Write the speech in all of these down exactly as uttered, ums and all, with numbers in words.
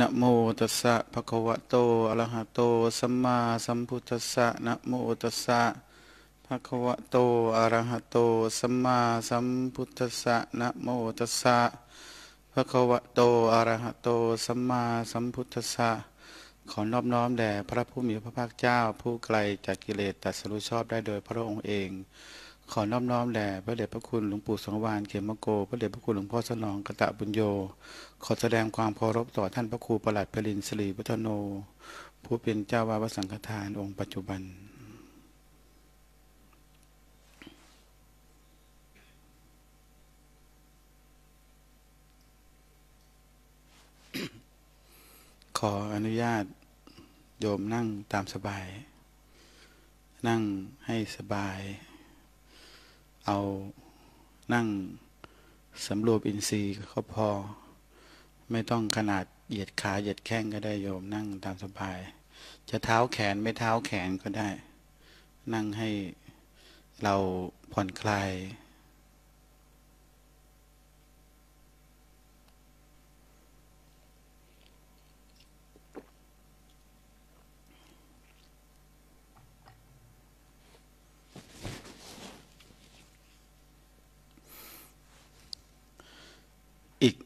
นะโมตัสสะภะคะวะโตอะระหะโตสัมมาสัมพุทธัสสะนะโมตัสสะภะคะวะโตอะระหะโตสัมมาสัมพุทธัสสะนะโมตัสสะภะคะวะโตอะระหะโตสัมมาสัมพุทธัสสะขอนอบน้อมแด่พระผู้มีพระภาคเจ้าผู้ไกลจากกิเลสตรัสรู้ชอบได้โดยพระองค์เองขอนอบน้อมแด่พระเดชพระคุณหลวงปู่สังวาลเขมโกพระเดชพระคุณหลวงพ่อสนองกตปุญโญขอแสดงความเคารพต่อท่านพระครูประหลัดพลินศิริวัฒโนผู้เป็นเจ้าวาดวัดสังฆทานองค์ปัจจุบันขออนุญาตโยมนั่งตามสบายนั่งให้สบายเอานั่งสำรวมอินทรีย์ก็พอไม่ต้องขนาดเหยียดขาเหยียดแข้งก็ได้โยมนั่งตามสบายจะเท้าแขนไม่เท้าแขนก็ได้นั่งให้เราผ่อนคลายอีก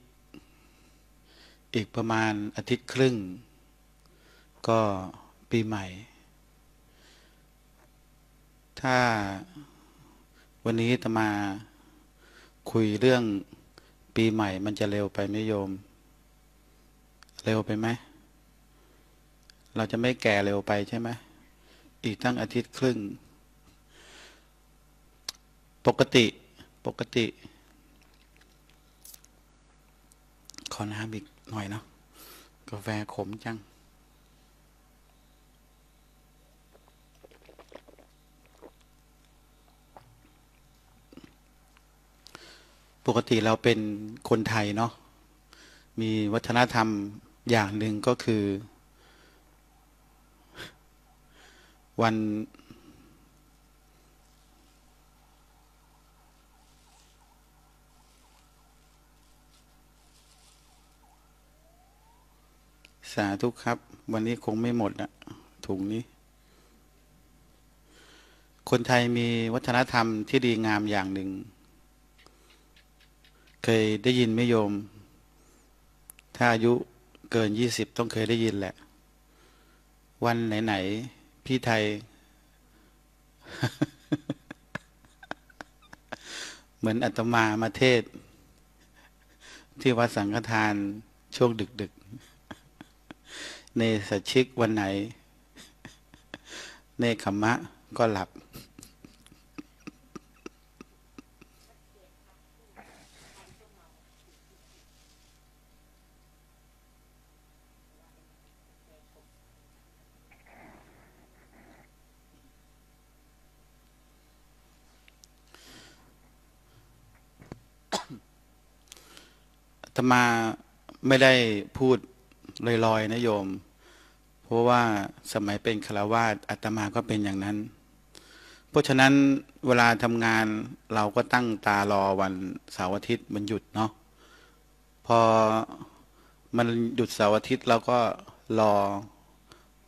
อีกประมาณอาทิตย์ครึ่งก็ปีใหม่ถ้าวันนี้อาตมาคุยเรื่องปีใหม่มันจะเร็วไปไหมโยมเร็วไปไหมเราจะไม่แก่เร็วไปใช่ไหมอีกตั้งอาทิตย์ครึ่งปกติปกติขอน้ำอีกหน่อยเนาะกาแฟขมจังปกติเราเป็นคนไทยเนาะมีวัฒนธรรมอย่างหนึ่งก็คือวันสาธุครับวันนี้คงไม่หมดนะถุงนี้คนไทยมีวัฒนธรรมที่ดีงามอย่างหนึ่งเคยได้ยินไหมโยมถ้าอายุเกินยี่สิบต้องเคยได้ยินแหละวันไหนๆพี่ไทย เหมือนอาตมามาเทศที่วัดสังฆทานช่วงดึกๆเนสชิกวันไหนเนคขมะก็หลับอาตมาไม่ได้พูดลอยๆนะโยมเพราะว่าสมัยเป็นฆราวาสอาตมาก็เป็นอย่างนั้นเพราะฉะนั้นเวลาทำงานเราก็ตั้งตารอวันเสาร์อาทิตย์มันหยุดเนาะพอมันหยุดเสาร์อาทิตย์เราก็รอ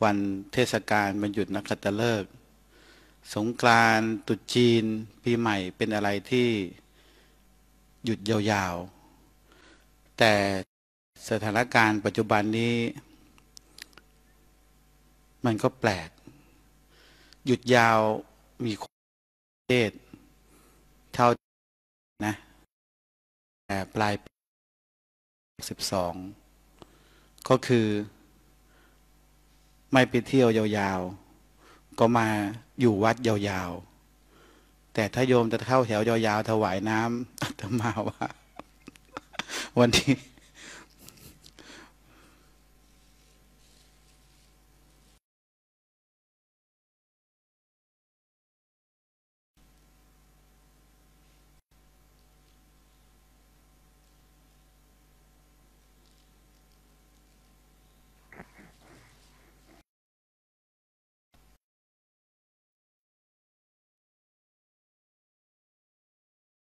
วันเทศกาลมันหยุดนักขัตฤกษ์สงกรานต์ตรุษจีนปีใหม่เป็นอะไรที่หยุดยาวๆแต่สถานการณ์ปัจจุบันนี้มันก็แปลกหยุดยาวมีประเทศเท่านะแต่ปลายปีสิบสองก็คือไม่ไปเที่ยวยาวๆก็มาอยู่วัดยาวๆแต่ถ้าโยมจะเข้าแถวยาวๆถวายน้ำอาตมาว่าวันที่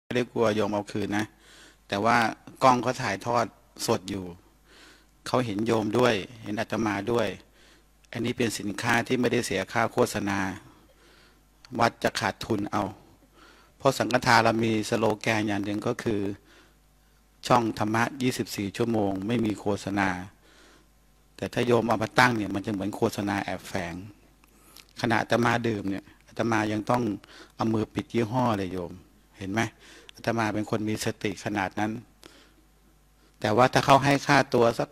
ไม่ได้กลัวโยมเอาคืนนะแต่ว่ากล้องเขาถ่ายทอดสดอยู่ เขาเห็นโยมด้วยเห็นอาตมาด้วยอันนี้เป็นสินค้าที่ไม่ได้เสียค่าโฆษณาวัดจะขาดทุนเอาเพราะสังฆทานเรามีสโลแกนอย่างหนึ่งก็คือช่องธรรมะยี่สิบสี่ชั่วโมงไม่มีโฆษณาแต่ถ้าโยมเอามาตั้งเนี่ยมันจะเหมือนโฆษณาแอบแฝงขณะอาตมาดื่มเนี่ยอาตมายังต้องเอามือปิดยี่ห้อเลยโยมเห็นไหมอาตมาเป็นคนมีสติขนาดนั้นแต่ว่าถ้าเขาให้ค่าตัวสัก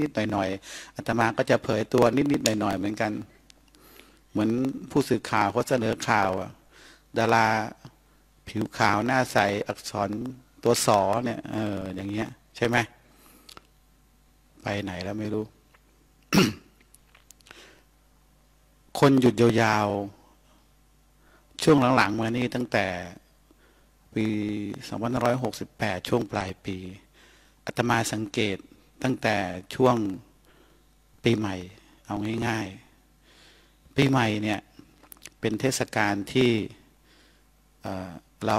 นิดๆหน่อยๆอาตมาก็จะเผยตัวนิดๆหน่อยๆเหมือนกันเหมือนผู้สื่อข่าวเขาเสนอข่าวอะดาราผิวขาวหน้าใสอักษรตัวสอเนี่ยเอออย่างเงี้ยใช่ไหมไปไหนแล้วไม่รู้ คนหยุดยาวๆช่วงหลังๆมานี่ตั้งแต่ปีสองพันห้าร้อยหกสิบแปดช่วงปลายปีอาตมาสังเกตตั้งแต่ช่วงปีใหม่เอาง่ายๆปีใหม่เนี่ยเป็นเทศกาลที่เรา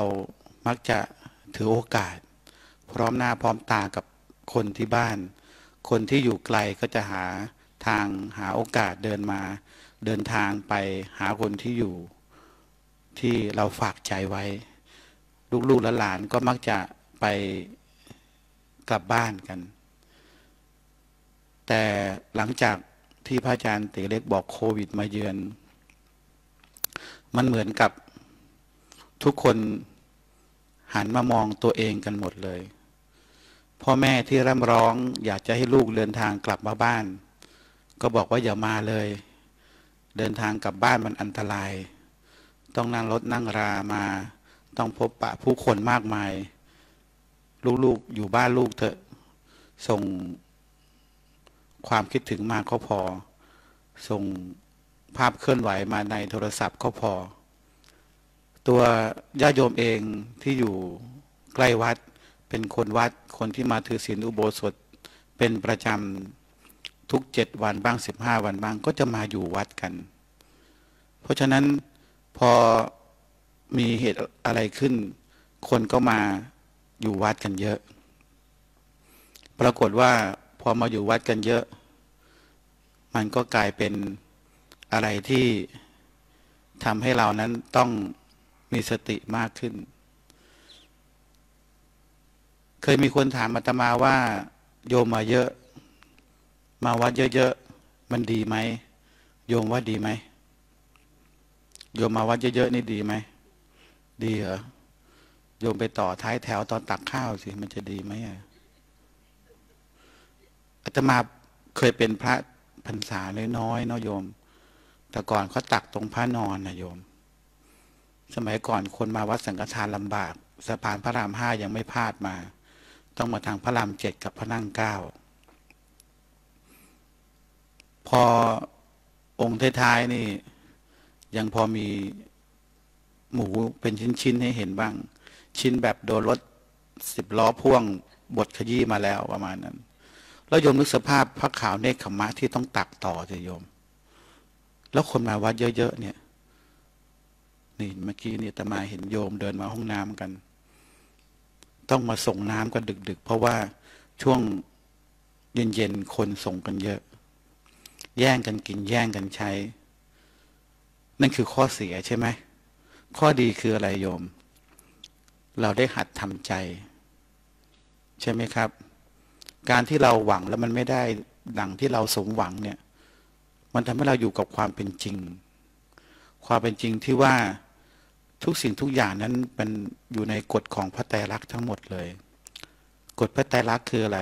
มักจะถือโอกาสพร้อมหน้าพร้อมตากับคนที่บ้านคนที่อยู่ไกลก็จะหาทางหาโอกาสเดินมาเดินทางไปหาคนที่อยู่ที่เราฝากใจไว้ลูกๆและหลานก็มักจะไปกลับบ้านกันแต่หลังจากที่พระอาจารย์ตีเล็กบอกโควิดมาเยือนมันเหมือนกับทุกคนหันมามองตัวเองกันหมดเลยพ่อแม่ที่ร่ำร้องอยากจะให้ลูกเดินทางกลับมาบ้านก็บอกว่าอย่ามาเลยเดินทางกลับบ้านมันอันตรายต้องนั่งรถนั่งรามาต้องพบปะผู้คนมากมายลูกๆอยู่บ้านลูกเถอะส่งความคิดถึงมาก็พอส่งภาพเคลื่อนไหวมาในโทรศัพท์ก็พอตัวญาติโยมเองที่อยู่ใกล้วัดเป็นคนวัดคนที่มาถือศีลอุโบสถเป็นประจำทุกเจ็ดวันบ้างสิบห้าวันบ้างก็จะมาอยู่วัดกันเพราะฉะนั้นพอมีเหตุอะไรขึ้นคนก็มาอยู่วัดกันเยอะปรากฏว่าพอมาอยู่วัดกันเยอะมันก็กลายเป็นอะไรที่ทำให้เรานั้นต้องมีสติมากขึ้นเคยมีคนถามอาตมาว่าโยมมาเยอะมาวัดเยอะๆมันดีไหมโยมว่าดีไหมโยมมาวัดเยอะๆนี่ดีไหมดีเหรอโยมไปต่อท้ายแถวตอนตักข้าวสิมันจะดีไหมอาตมาเคยเป็นพระพรรษาน้อยๆเนาะโยมแต่ก่อนเขาตักตรงพระนอนนะโยมสมัยก่อนคนมาวัดสังฆทานลำบากสะพานพระรามห้ายังไม่พาดมาต้องมาทางพระรามเจ็ดกับพระนั่งเก้าพอองค์ท้ายๆนี่ยังพอมีหมูเป็นชิ้นๆให้เห็นบ้างชิ้นแบบโดนรถสิบล้อพ่วงบดขยี้มาแล้วประมาณนั้นแล้วโยมนึกสภาพพระขาวเนกขมะที่ต้องตักต่อเถอะโยมแล้วคนมาวัดเยอะๆเนี่ยนี่เมื่อกี้นี่อาตมาเห็นโยมเดินมาห้องน้ำกันต้องมาส่งน้ำกันดึกๆเพราะว่าช่วงเย็นๆคนส่งกันเยอะแย่งกันกินแย่งกันใช้นั่นคือข้อเสียใช่ไหมข้อดีคืออะไรโยมเราได้หัดทำใจใช่ไหมครับการที่เราหวังแล้วมันไม่ได้ดังที่เราสมหวังเนี่ยมันทำให้เราอยู่กับความเป็นจริงความเป็นจริงที่ว่าทุกสิ่งทุกอย่างนั้นมันอยู่ในกฎของพระไตรลักษณ์ทั้งหมดเลยกฎพระไตรลักษณ์คืออะไร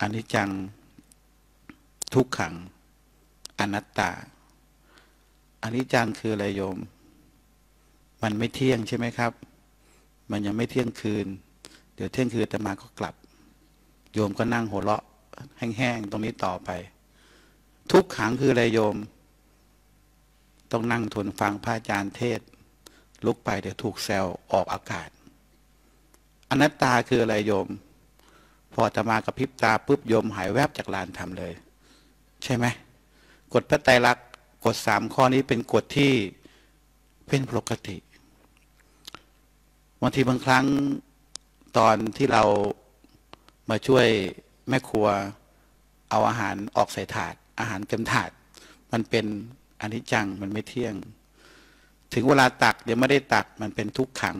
อนิจจังทุกขังอนัตตาอนิจจังคืออะไรโยมมันไม่เที่ยงใช่ไหมครับมันยังไม่เที่ยงคืนเดี๋ยวเที่ยงคืนอาตมาก็กลับโยมก็นั่งหัวเราะแห้งๆตรงนี้ต่อไปทุกขังคืออะไรโยมต้องนั่งทนฟังพระอาจารย์เทศลุกไปเดี๋ยวถูกแซวออกอากาศอนัตตาคืออะไรโยมพออาตมากระพริบตาปุ๊บโยมหายแวบจากลานธรรมเลยใช่ไหมกฎพระไตรลักษณ์กฎสามข้อนี้เป็นกฎที่เป็นปกติบางทีบางครั้งตอนที่เรามาช่วย แม่ครัวเอาอาหารออกใส่ถาดอาหารเต็มถาดมันเป็นอนิจจังมันไม่เที่ยงถึงเวลาตักเดี๋ยวไม่ได้ตักมันเป็นทุกขัง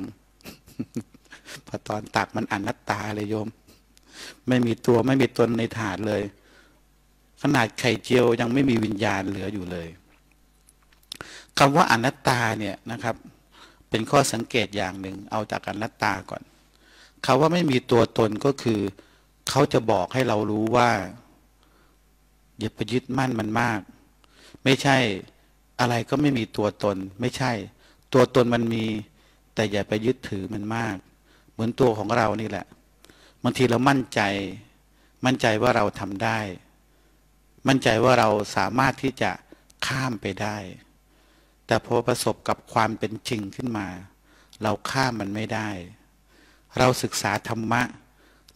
พอตอนตักมันอนัตตาเลยโยมไม่มีตัวไม่มีตนในถาดเลยขนาดไข่เจียวยังไม่มีวิญญาณเหลืออยู่เลยคำว่าอนัตตาเนี่ยนะครับเป็นข้อสังเกตอย่างหนึ่งเอาจากอนัตตาก่อนคำว่าไม่มีตัวตนก็คือเขาจะบอกให้เรารู้ว่าอย่าไปยึดมั่นมันมากไม่ใช่อะไรก็ไม่มีตัวตนไม่ใช่ตัวตนมันมีแต่อย่าไปยึดถือมันมากเหมือนตัวของเรานี่แหละบางทีเรามั่นใจมั่นใจว่าเราทำได้มั่นใจว่าเราสามารถที่จะข้ามไปได้แต่พอประสบกับความเป็นจริงขึ้นมาเราข้ามมันไม่ได้เราศึกษาธรรมะ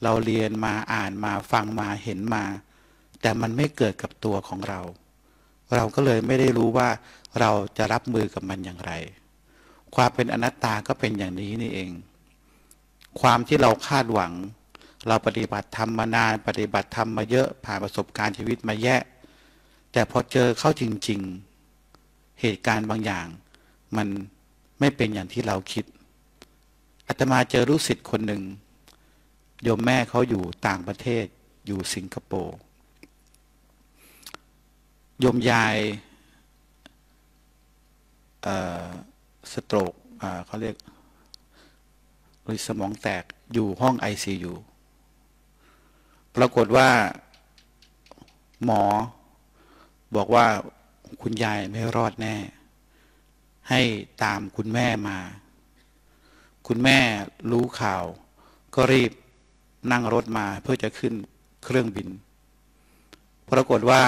เราเรียนมาอ่านมาฟังมาเห็นมาแต่มันไม่เกิดกับตัวของเราเราก็เลยไม่ได้รู้ว่าเราจะรับมือกับมันอย่างไรความเป็นอนัตตาก็เป็นอย่างนี้นี่เองความที่เราคาดหวังเราปฏิบัติธรรมมานานปฏิบัติธรรมมาเยอะผ่านประสบการณ์ชีวิตมาแยะแต่พอเจอเข้าจริงๆเหตุการณ์บางอย่างมันไม่เป็นอย่างที่เราคิดอาตมาเจอลูกศิษย์คนหนึ่งโยมแม่เขาอยู่ต่างประเทศอยู่สิงคโปร์โยมยายสโตรกเขาเรียกสมองแตกอยู่ห้อง ไอ ซี ยู ปรากฏว่าหมอบอกว่าคุณยายไม่รอดแน่ให้ตามคุณแม่มาคุณแม่รู้ข่าวก็รีบนั่งรถมาเพื่อจะขึ้นเครื่องบินปรากฏว่า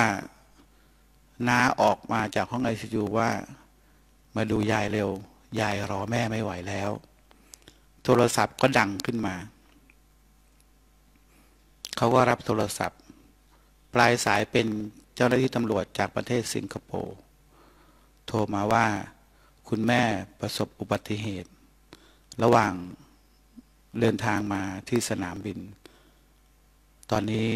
น้าออกมาจากห้อง ไอ ซี ยู ว่ามาดูยายเร็วยายรอแม่ไม่ไหวแล้วโทรศัพท์ก็ดังขึ้นมาเขาก็รับโทรศัพท์ปลายสายเป็นเจ้าหน้าที่ตำรวจจากประเทศสิงคโปร์โทรมาว่าคุณแม่ประสบอุบัติเหตุระหว่างเดินทางมาที่สนามบินตอนนี้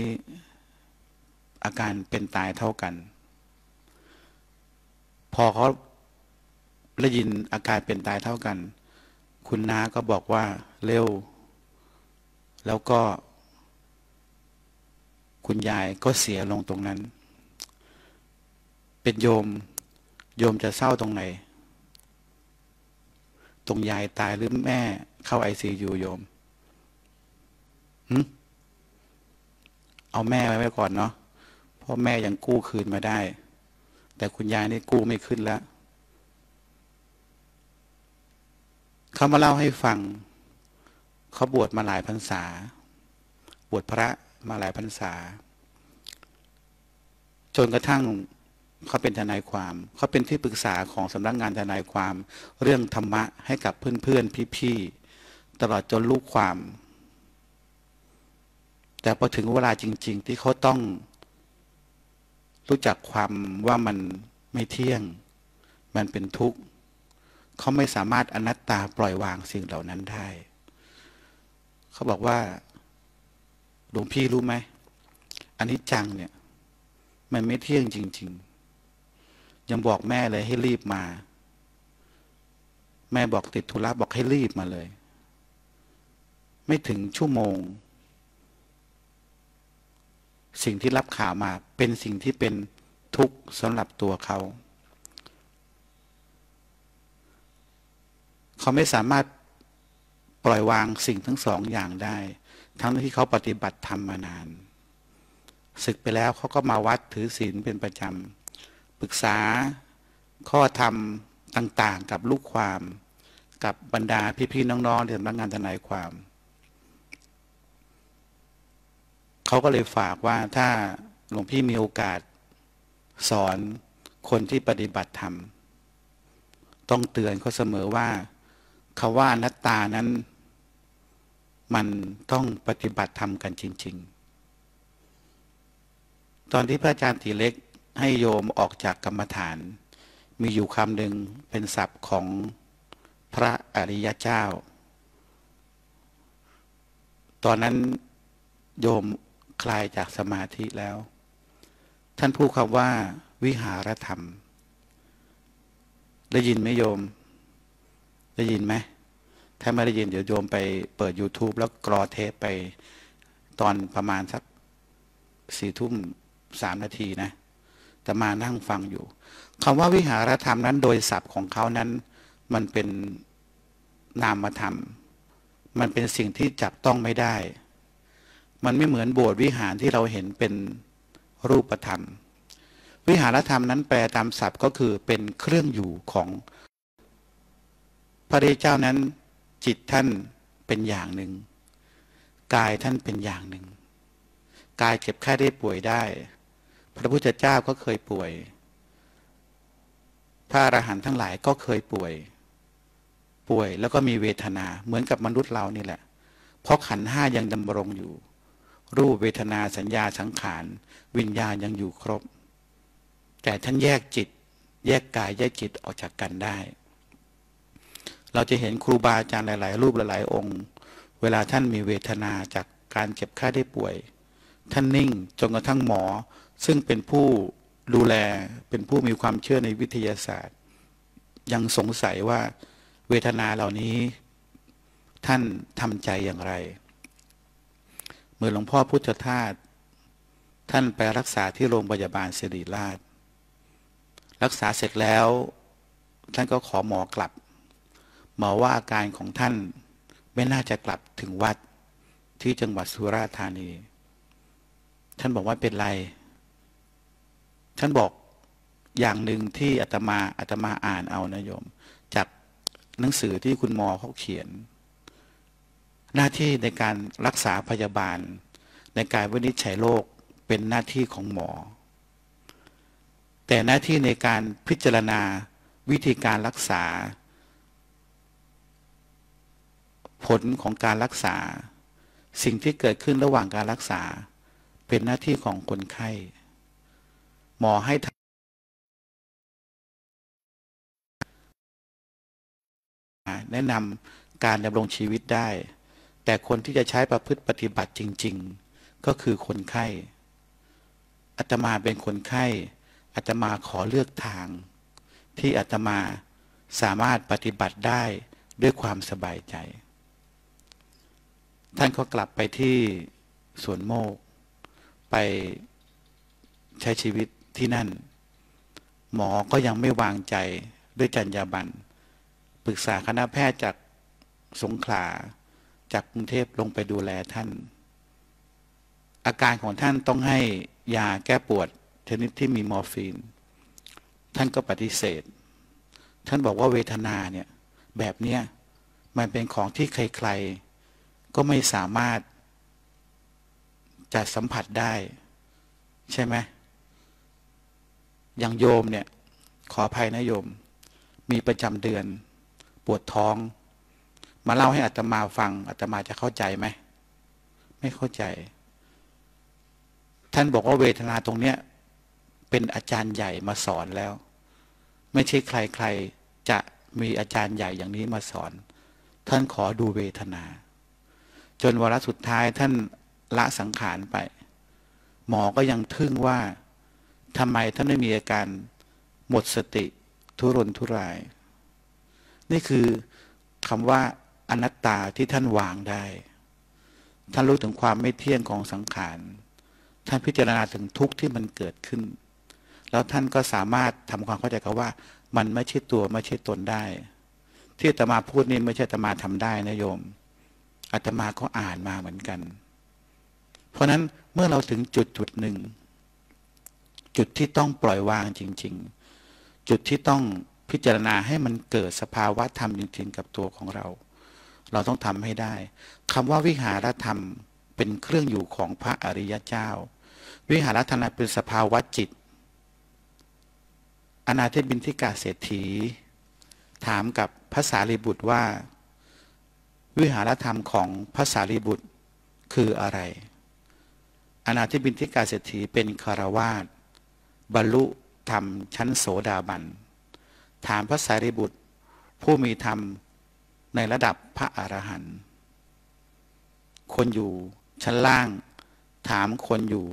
อาการเป็นตายเท่ากันพอเขาได้ยินอาการเป็นตายเท่ากันคุณน้าก็บอกว่าเร็วแล้วก็คุณยายก็เสียลงตรงนั้นเป็นโยมโยมจะเศร้าตรงไหนตรงยายตายหรือแม่เข้าไอซียูโยมเอาแม่ไว้ไว้ก่อนเนาะเพราะแม่ยังกู้คืนมาได้แต่คุณยายนี่กู้ไม่ขึ้นแล้วเขามาเล่าให้ฟังเขาบวชมาหลายพรรษาบวชพระมาหลายพรรษาจนกระทั่งเขาเป็นทนายความเขาเป็นที่ปรึกษาของสำนักงานทนายความเรื่องธรรมะให้กับเพื่อนๆพี่ๆตลอดจนลูกความแต่พอถึงเวลาจริงๆที่เขาต้องรู้จักความว่ามันไม่เที่ยงมันเป็นทุกข์เขาไม่สามารถอนัตตาปล่อยวางสิ่งเหล่านั้นได้เขาบอกว่าหลวงพี่รู้ไหมอนิจจังเนี่ยมันไม่เที่ยงจริงๆยังบอกแม่เลยให้รีบมาแม่บอกติดธุระบอกให้รีบมาเลยไม่ถึงชั่วโมงสิ่งที่รับข่าวมาเป็นสิ่งที่เป็นทุกข์สำหรับตัวเขาเขาไม่สามารถปล่อยวางสิ่งทั้งสองอย่างได้ทั้งที่เขาปฏิบัติธรรมมานานศึกไปแล้วเขาก็มาวัดถือศีลเป็นประจำปรึกษาข้อธรรมต่างๆกับลูกความกับบรรดาพี่ๆน้องๆที่ทำงานทนายความเขาก็เลยฝากว่าถ้าหลวงพี่มีโอกาสสอนคนที่ปฏิบัติธรรมต้องเตือนเขาเสมอว่าคำว่าอนัตตานั้นมันต้องปฏิบัติธรรมกันจริงๆตอนที่พระอาจารย์ตีเล็กให้โยมออกจากกรรมฐานมีอยู่คำหนึ่งเป็นศัพท์ของพระอริยเจ้าตอนนั้นโยม คลายจากสมาธิแล้วท่านพูดคำว่าวิหารธรรมได้ยินไหมโยมได้ยินไหมถ้าไม่ได้ยินเดี๋ยวโยมไปเปิด ยูทูบ แล้วกรอเทปไปตอนประมาณสักสี่ทุ่มสามนาทีนะแต่มานั่งฟังอยู่คำว่าวิหารธรรมนั้นโดยศัพท์ของเขานั้นมันเป็นนามธรรมมันเป็นสิ่งที่จับต้องไม่ได้มันไม่เหมือนโบสถ์วิหารที่เราเห็นเป็นรูปธรรมวิหารธรรมนั้นแปลตามศัพท์ก็คือเป็นเครื่องอยู่ของพระเจ้านั้นจิตท่านเป็นอย่างหนึ่งกายท่านเป็นอย่างหนึ่งกายเจ็บไข้ได้ป่วยได้พระพุทธเจ้าก็เคยป่วยพระอรหันต์ทั้งหลายก็เคยป่วยป่วยแล้วก็มีเวทนาเหมือนกับมนุษย์เรานี่แหละเพราะขันธ์ห้ายังดำรงอยู่รูปเวทนาสัญญาสังขารวิญญาณยังอยู่ครบแต่ท่านแยกจิตแยกกายแยกจิตออกจากกันได้เราจะเห็นครูบาอาจารย์หลายๆรูปหลายๆองค์เวลาท่านมีเวทนาจากการเจ็บไข้ได้ป่วยท่านนิ่งจนกระทั่งหมอซึ่งเป็นผู้ดูแลเป็นผู้มีความเชื่อในวิทยาศาสตร์ยังสงสัยว่าเวทนาเหล่านี้ท่านทำใจอย่างไรเมื่อหลวงพ่อพุทธทาสท่านไปรักษาที่โรงพยาบาลศิริราชรักษาเสร็จแล้วท่านก็ขอหมอกลับหมอว่าอาการของท่านไม่น่าจะกลับถึงวัดที่จังหวัดสุราษฎร์ธานีท่านบอกว่าเป็นไรท่านบอกอย่างหนึ่งที่อาตมาอาตมาอ่านเอานะโยมจากหนังสือที่คุณหมอเขาเขียนหน้าที่ในการรักษาพยาบาลในการวินิจฉัยโรคเป็นหน้าที่ของหมอแต่หน้าที่ในการพิจารณาวิธีการรักษาผลของการรักษาสิ่งที่เกิดขึ้นระหว่างการรักษาเป็นหน้าที่ของคนไข้หมอให้แนะนำการดำรงชีวิตได้แต่คนที่จะใช้ประพฤติปฏิบัติจริงๆก็คือคนไข้อาตมาเป็นคนไข้อาตมาขอเลือกทางที่อาตมาสามารถปฏิบัติได้ด้วยความสบายใจท่านก็กลับไปที่สวนโมกไปใช้ชีวิตที่นั่นหมอก็ยังไม่วางใจด้วยจรรยาบรรณปรึกษาคณะแพทย์จากสงขลาจากกรุงเทพลงไปดูแลท่านอาการของท่านต้องให้ยาแก้ปวดชนิดที่มีมอร์ฟีนท่านก็ปฏิเสธท่านบอกว่าเวทนาเนี่ยแบบเนี้ยมันเป็นของที่ใครๆก็ไม่สามารถจะสัมผัสได้ใช่ไหมอย่างโยมเนี่ยขออภัยนะโยมมีประจำเดือนปวดท้องมาเล่าให้อาตมาฟังอาตมาจะเข้าใจไหมไม่เข้าใจท่านบอกว่าเวทนาตรงเนี้ยเป็นอาจารย์ใหญ่มาสอนแล้วไม่ใช่ใครๆจะมีอาจารย์ใหญ่อย่างนี้มาสอนท่านขอดูเวทนาจนวาระสุดท้ายท่านละสังขารไปหมอก็ยังทึ่งว่าทำไมท่านไม่มีอาการหมดสติทุรนทุรายนี่คือคำว่าอนัตตาที่ท่านวางได้ท่านรู้ถึงความไม่เที่ยงของสังขารท่านพิจารณาถึงทุกข์ที่มันเกิดขึ้นแล้วท่านก็สามารถทำความเข้าใจกับว่ามันไม่ใช่ตัวไม่ใช่ตนได้ที่อาตมาพูดนี่ไม่ใช่อาตมาทำได้นะโยมอาตมาก็อ่านมาเหมือนกันเพราะนั้นเมื่อเราถึงจุดจุดหนึ่งจุดที่ต้องปล่อยวางจริงๆจุดที่ต้องพิจารณาให้มันเกิดสภาวะธรรมจริงๆกับตัวของเราเราต้องทำให้ได้คำว่าวิหารธรรมเป็นเครื่องอยู่ของพระอริยเจ้าวิหารธรรมเป็นสภาวะจิตอนาถบิณฑิกเศรษฐีถามกับพระสารีบุตรว่าวิหารธรรมของพระสารีบุตรคืออะไรอนาถบิณฑิกเศรษฐีเป็นฆราวาสบรรลุธรรมชั้นโสดาบันถามพระสารีบุตรผู้มีธรรมในระดับพระอรหันต์คนอยู่ชั้นล่าง ถามคนอยู่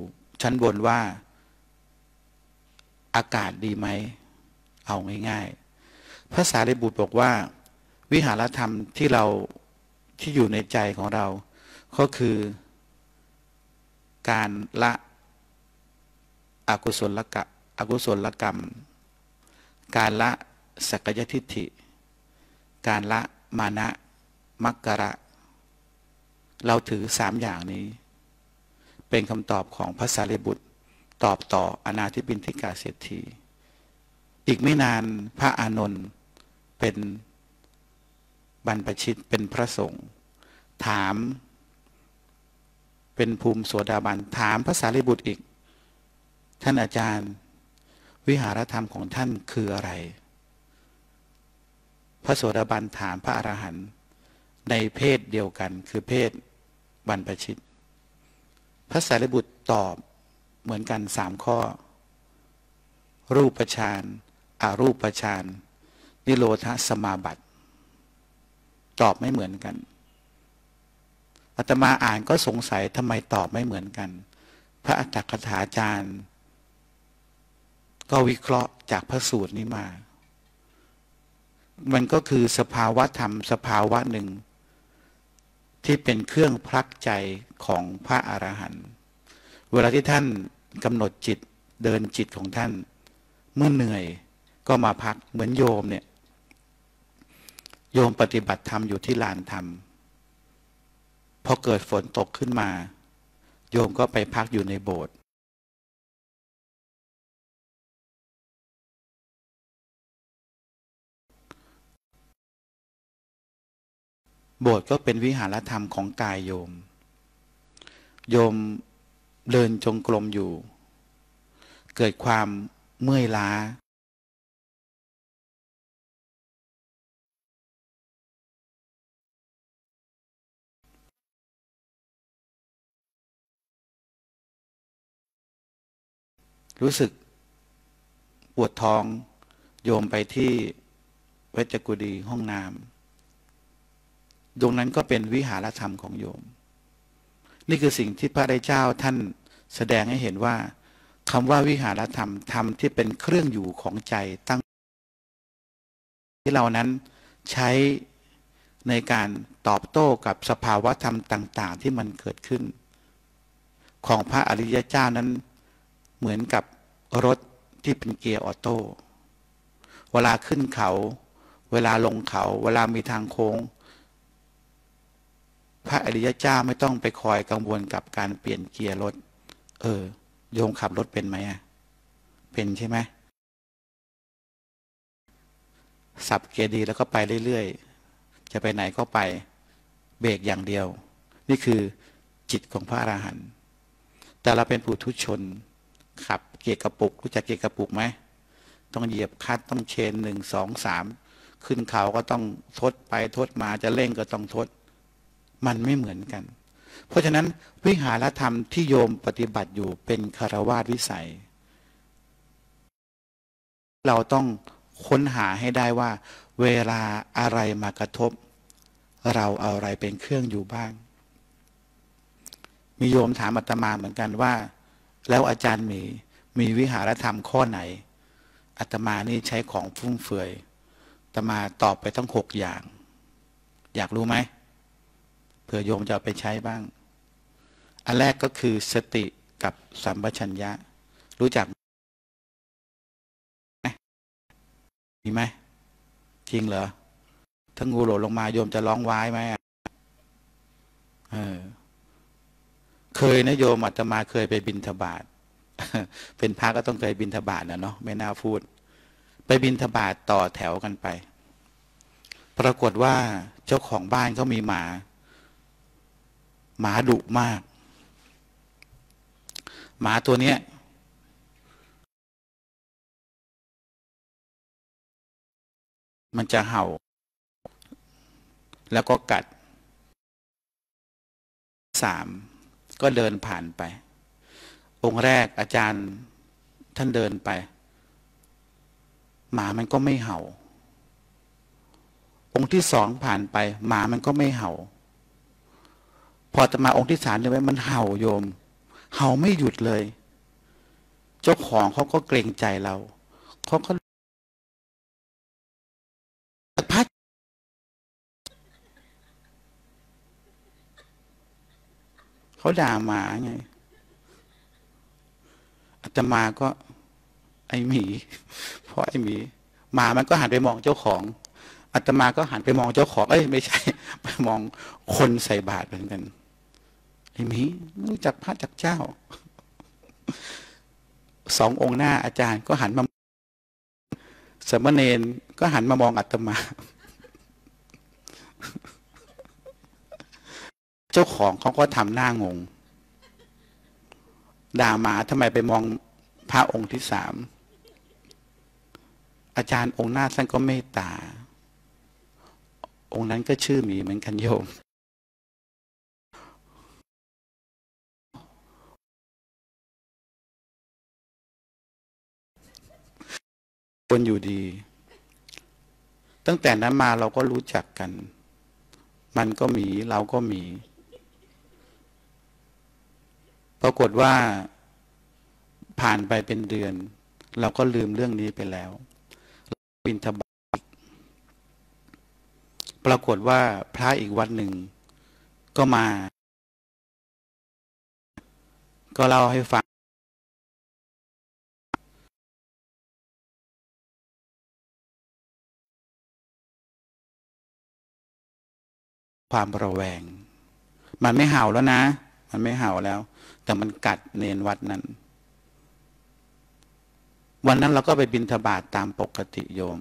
ชั้นบนว่าอากาศดีไหมเอาง่ายๆพระสารีบุตรบอกว่าวิหารธรรมที่เราที่อยู่ในใจของเราก็คือการละอกุศลกะอกุศลกรรมการละสักยทิฏฐิการละมานะมักกะระเราถือสามอย่างนี้เป็นคำตอบของพระสารีบุตรตอบต่ออนาธิปิณฑิกาเศรษฐีอีกไม่นานพระอานนท์เป็นบรรพชิตเป็นพระสงฆ์ถามเป็นภูมิโสดาบันถามพระสารีบุตรอีกท่านอาจารย์วิหารธรรมของท่านคืออะไรพระโสดาบันถามพระอรหันต์ในเพศเดียวกันคือเพศบรรพชิตพระสารีบุตรตอบเหมือนกันสามข้อรูปฌานอรูปฌานนิโรธสมาบัติตอบไม่เหมือนกันอาตมาอ่านก็สงสัยทำไมตอบไม่เหมือนกันพระอัตถกถาจารย์ก็วิเคราะห์จากพระสูตรนี้มามันก็คือสภาวะธรรมสภาวะหนึ่งที่เป็นเครื่องพลักใจของพระอรหันต์เวลาที่ท่านกำหนดจิตเดินจิตของท่านเมื่อเหนื่อยก็มาพักเหมือนโยมเนี่ยโยมปฏิบัติธรรมอยู่ที่ลานธรรมพอเกิดฝนตกขึ้นมาโยมก็ไปพักอยู่ในโบสถ์โบสถ์ก็เป็นวิหารธรรมของกายโยมโยมเดินจงกรมอยู่เกิดความเมื่อยล้ารู้สึกปวดท้องโยมไปที่เวชกุฎีห้องน้ำตรงนั้นก็เป็นวิหารธรรมของโยมนี่คือสิ่งที่พระเจ้าท่านแสดงให้เห็นว่าคำว่าวิหารธรรมธรรมที่เป็นเครื่องอยู่ของใจตั้งที่เรานั้นใช้ในการตอบโต้กับสภาวะธรรมต่างๆที่มันเกิดขึ้นของพระอริยเจ้านั้นเหมือนกับรถที่เป็นเกียร์ออโต้เวลาขึ้นเขาเวลาลงเขาเวลามีทางโค้งพระอริยเจ้าไม่ต้องไปคอยกังวลกับการเปลี่ยนเกียร์รถเออโยมขับรถเป็นไหมอ่ะเป็นใช่ไหมสับเกียร์ดีแล้วก็ไปเรื่อยๆจะไปไหนก็ไปเบรกอย่างเดียวนี่คือจิตของพระอรหันต์แต่เราเป็นปุถุชนขับเกียร์กระปุกรู้จักเกียร์กระปุกไหมต้องเหยียบคัดต้องเชนหนึ่งสองสามขึ้นเขาก็ต้องทดไปทดมาจะเร่งก็ต้องทดมันไม่เหมือนกันเพราะฉะนั้นวิหารธรรมที่โยมปฏิบัติอยู่เป็นคฤหัสถ์วิสัยเราต้องค้นหาให้ได้ว่าเวลาอะไรมากระทบเราเอาอะไรเป็นเครื่องอยู่บ้างมีโยมถามอาตมาเหมือนกันว่าแล้วอาจารย์มีมีวิหารธรรมข้อไหนอาตมานี่ใช้ของฟุ่มเฟือยอาตมาตอบไปตั้งหกอย่างอยากรู้ไหมเผื่อโยมจะเอาไปใช้บ้างอันแรกก็คือสติกับสัมปชัญญะรู้จักไหมมีไหมจริงเหรอถ้างูหล่นลงมาโยมจะร้องว้ายไหมเออเคยนะโยมอาตมาเคยไปบิณฑบาต เป็นพระก็ต้องเคยบิณฑบาตนะเนาะไม่น่าพูดไปบิณฑบาตต่อแถวกันไปปรากฏว่าเจ้าของบ้านเขามีหมาหมาดุมากหมาตัวเนี้ยมันจะเห่าแล้วก็กัดสามก็เดินผ่านไปองค์แรกอาจารย์ท่านเดินไปหมามันก็ไม่เห่าองค์ที่สองผ่านไปหมามันก็ไม่เห่าพอจะมาองค์ที่สามเนี่ยมันเห่าโยม เห่าไม่หยุดเลยเจ้าของเขาก็เกรงใจเราเขาก็พัดเขาด่าหมาไงอาตมาก็ไอหมีเพราะไอหมีหมามันก็หันไปมองเจ้าของอาตมาก็หันไปมองเจ้าของเอ้ยไม่ใช่ไปมองคนใส่บาตรเหมือนกันไอหมีรู้จักพระจักเจ้าสององค์หน้าอาจารย์ก็หันมาสมณเณรก็หันมามองอาตมาเจ้าของเขาก็ทำหน้างงด่าหมาทำไมไปมองพระองค์ที่สามอาจารย์องค์หน้าท่านก็เมตตาองค์นั้นก็ชื่อหมีเหมือนกันโยมคนอยู่ดีตั้งแต่นั้นมาเราก็รู้จักกันมันก็หมีเราก็หมีปรากฏว่าผ่านไปเป็นเดือนเราก็ลืมเรื่องนี้ไปแล้วบิณฑบาตปรากฏว่าพระอีกวัดหนึ่งก็มาก็เล่าให้ฟังความระแวงมันไม่เห่าแล้วนะมันไม่เห่าแล้วแต่มันกัดเนนวัดนั้นวันนั้นเราก็ไปบิณฑบาตตามปกติโยม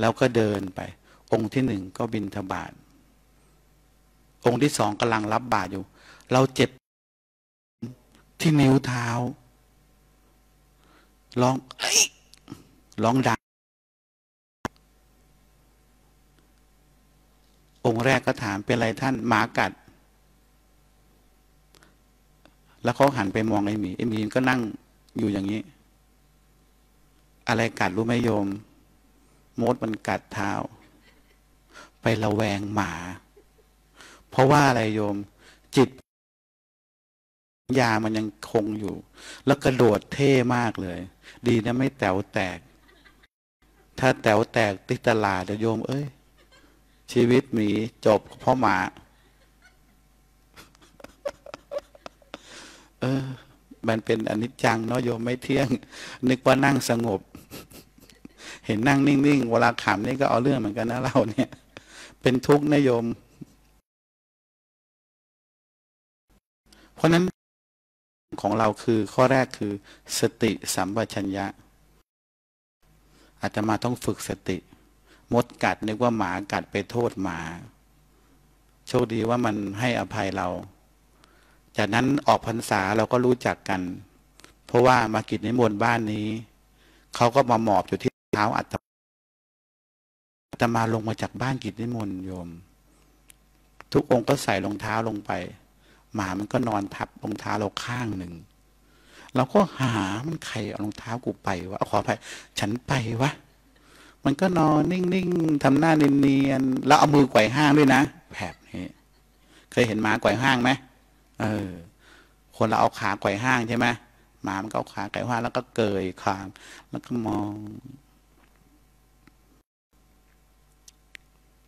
แล้วก็เดินไปองค์ที่หนึ่งก็บิณฑบาตองค์ที่สองกำลังรับบาตรอยู่เราเจ็บที่นิ้วเท้าร้องเอ้ยร้องดังองค์แรกก็ถามเป็นไรท่านหมากัดแล้วเขาหันไปมองไอ้หมีไอ้หมีก็นั่งอยู่อย่างนี้อะไรกัดรู้ไหมโยมมดมันกัดเท้าไประแวงหมาเพราะว่าอะไรโยมจิตยามันยังคงอยู่แล้วกระโดดเท่มากเลยดีนะไม่แต๋วแตกถ้าแต๋วแตกติดตลาดเดี๋ยวโยมเอ้ยชีวิตหมีจบเพราะหมาเออมันเป็นอนิจจังเนาะโยมไม่เที่ยงนึกว่านั่งสงบ เห็นนั่งนิ่งๆเวลาขำนี่ก็เอาเรื่องเหมือนกันนะเราเนี่ยเป็นทุกข์นะโยมเพราะนั้นของเราคือข้อแรกคือสติสัมปชัญญะอาตมาต้องฝึกสติมดกัดนึกว่าหมากัดไปโทษหมาโชคดีว่ามันให้อภัยเราจากนั้นออกพรรษาเราก็รู้จักกันเพราะว่ามากิจนิมนต์บ้านนี้เขาก็มาหมอบอยู่ที่เท้าอัตมาอัตมาลงมาจากบ้านกิจนิมนต์โยมทุกองค์ก็ใส่รองเท้าลงไปหมามันก็นอนทับรองเท้าเราข้างหนึ่งเราก็หามันใครเอารองเท้ากูไปวะขออภัยฉันไปวะมันก็นอนนิ่งๆทำหน้าเนียนๆแล้วเอามือไกว่ห้างด้วยนะแบบนี้เคยเห็นหมาไกว่ห้างไหมเออคนเราเอาขาไกว่ห้างใช่ไหมหมามันก็เอาขาไกว่ห้างแล้วก็เกยคางแล้วก็มอง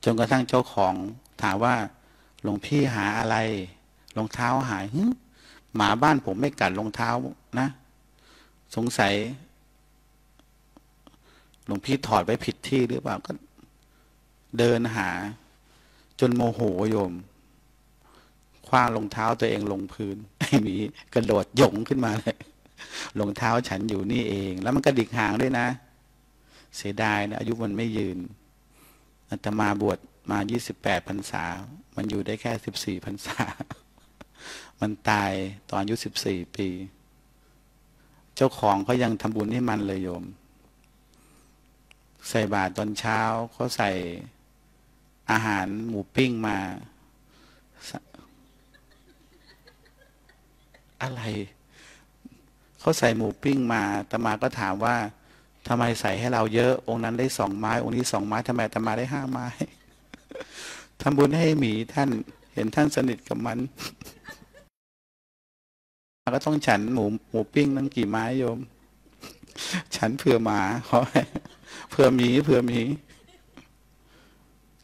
จนกระทั่งเจ้าของถามว่าหลวงพี่หาอะไรรองเท้าหายหมาบ้านผมไม่กัดรองเท้านะสงสัยหลวงพี่ถอดไว้ผิดที่หรือเปล่าก็เดินหาจนโมโหโยมคว้างรองเท้าตัวเองลงพื้นไอ้หมีกระโดดหย่งขึ้นมาเลยรองเท้าฉันอยู่นี่เองแล้วมันกระดิกหางด้วยนะเสียดายนะอายุมันไม่ยืนอาตมาบวชมายี่สิบแปดพรรษามันอยู่ได้แค่สิบสี่พรรษามันตายตอนอายุสิบสี่ปีเจ้าของเขายังทำบุญให้มันเลยโยมใส่บาตรตอนเช้าเขาใส่อาหารหมูปิ้งมาอะไรเขาใส่หมูปิ้งมาอาตมาก็ถามว่าทำไมใส่ให้เราเยอะองค์นั้นได้สองไม้องค์นี้สองไม้ทำไมอาตมาได้ห้าไม้ทำบุญให้หมีท่านเห็นท่านสนิทกับมัน ก็ต้องฉันหมูหมูปิ้งนั่งกี่ไม้โยม ฉันเผื่อหมาขอเผื่อหมีเผื่อหมี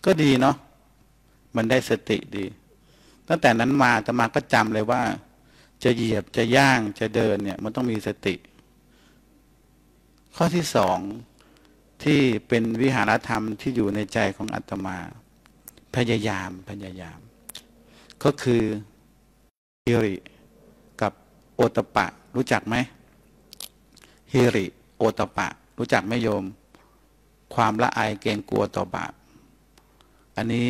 ก็ดีเนาะมันได้สติดีตั้งแต่นั้นมาอาตมาก็จำเลยว่าจะเหยียบจะย่างจะเดินเนี่ยมันต้องมีสติข้อที่สองที่เป็นวิหารธรรมที่อยู่ในใจของอาตมาพยายามพยายามก็คือฮิริกับโอตปะรู้จักไหมฮิริโอตปะรู้จักไหมโยมความละอายเกรงกลัวต่อบาปอันนี้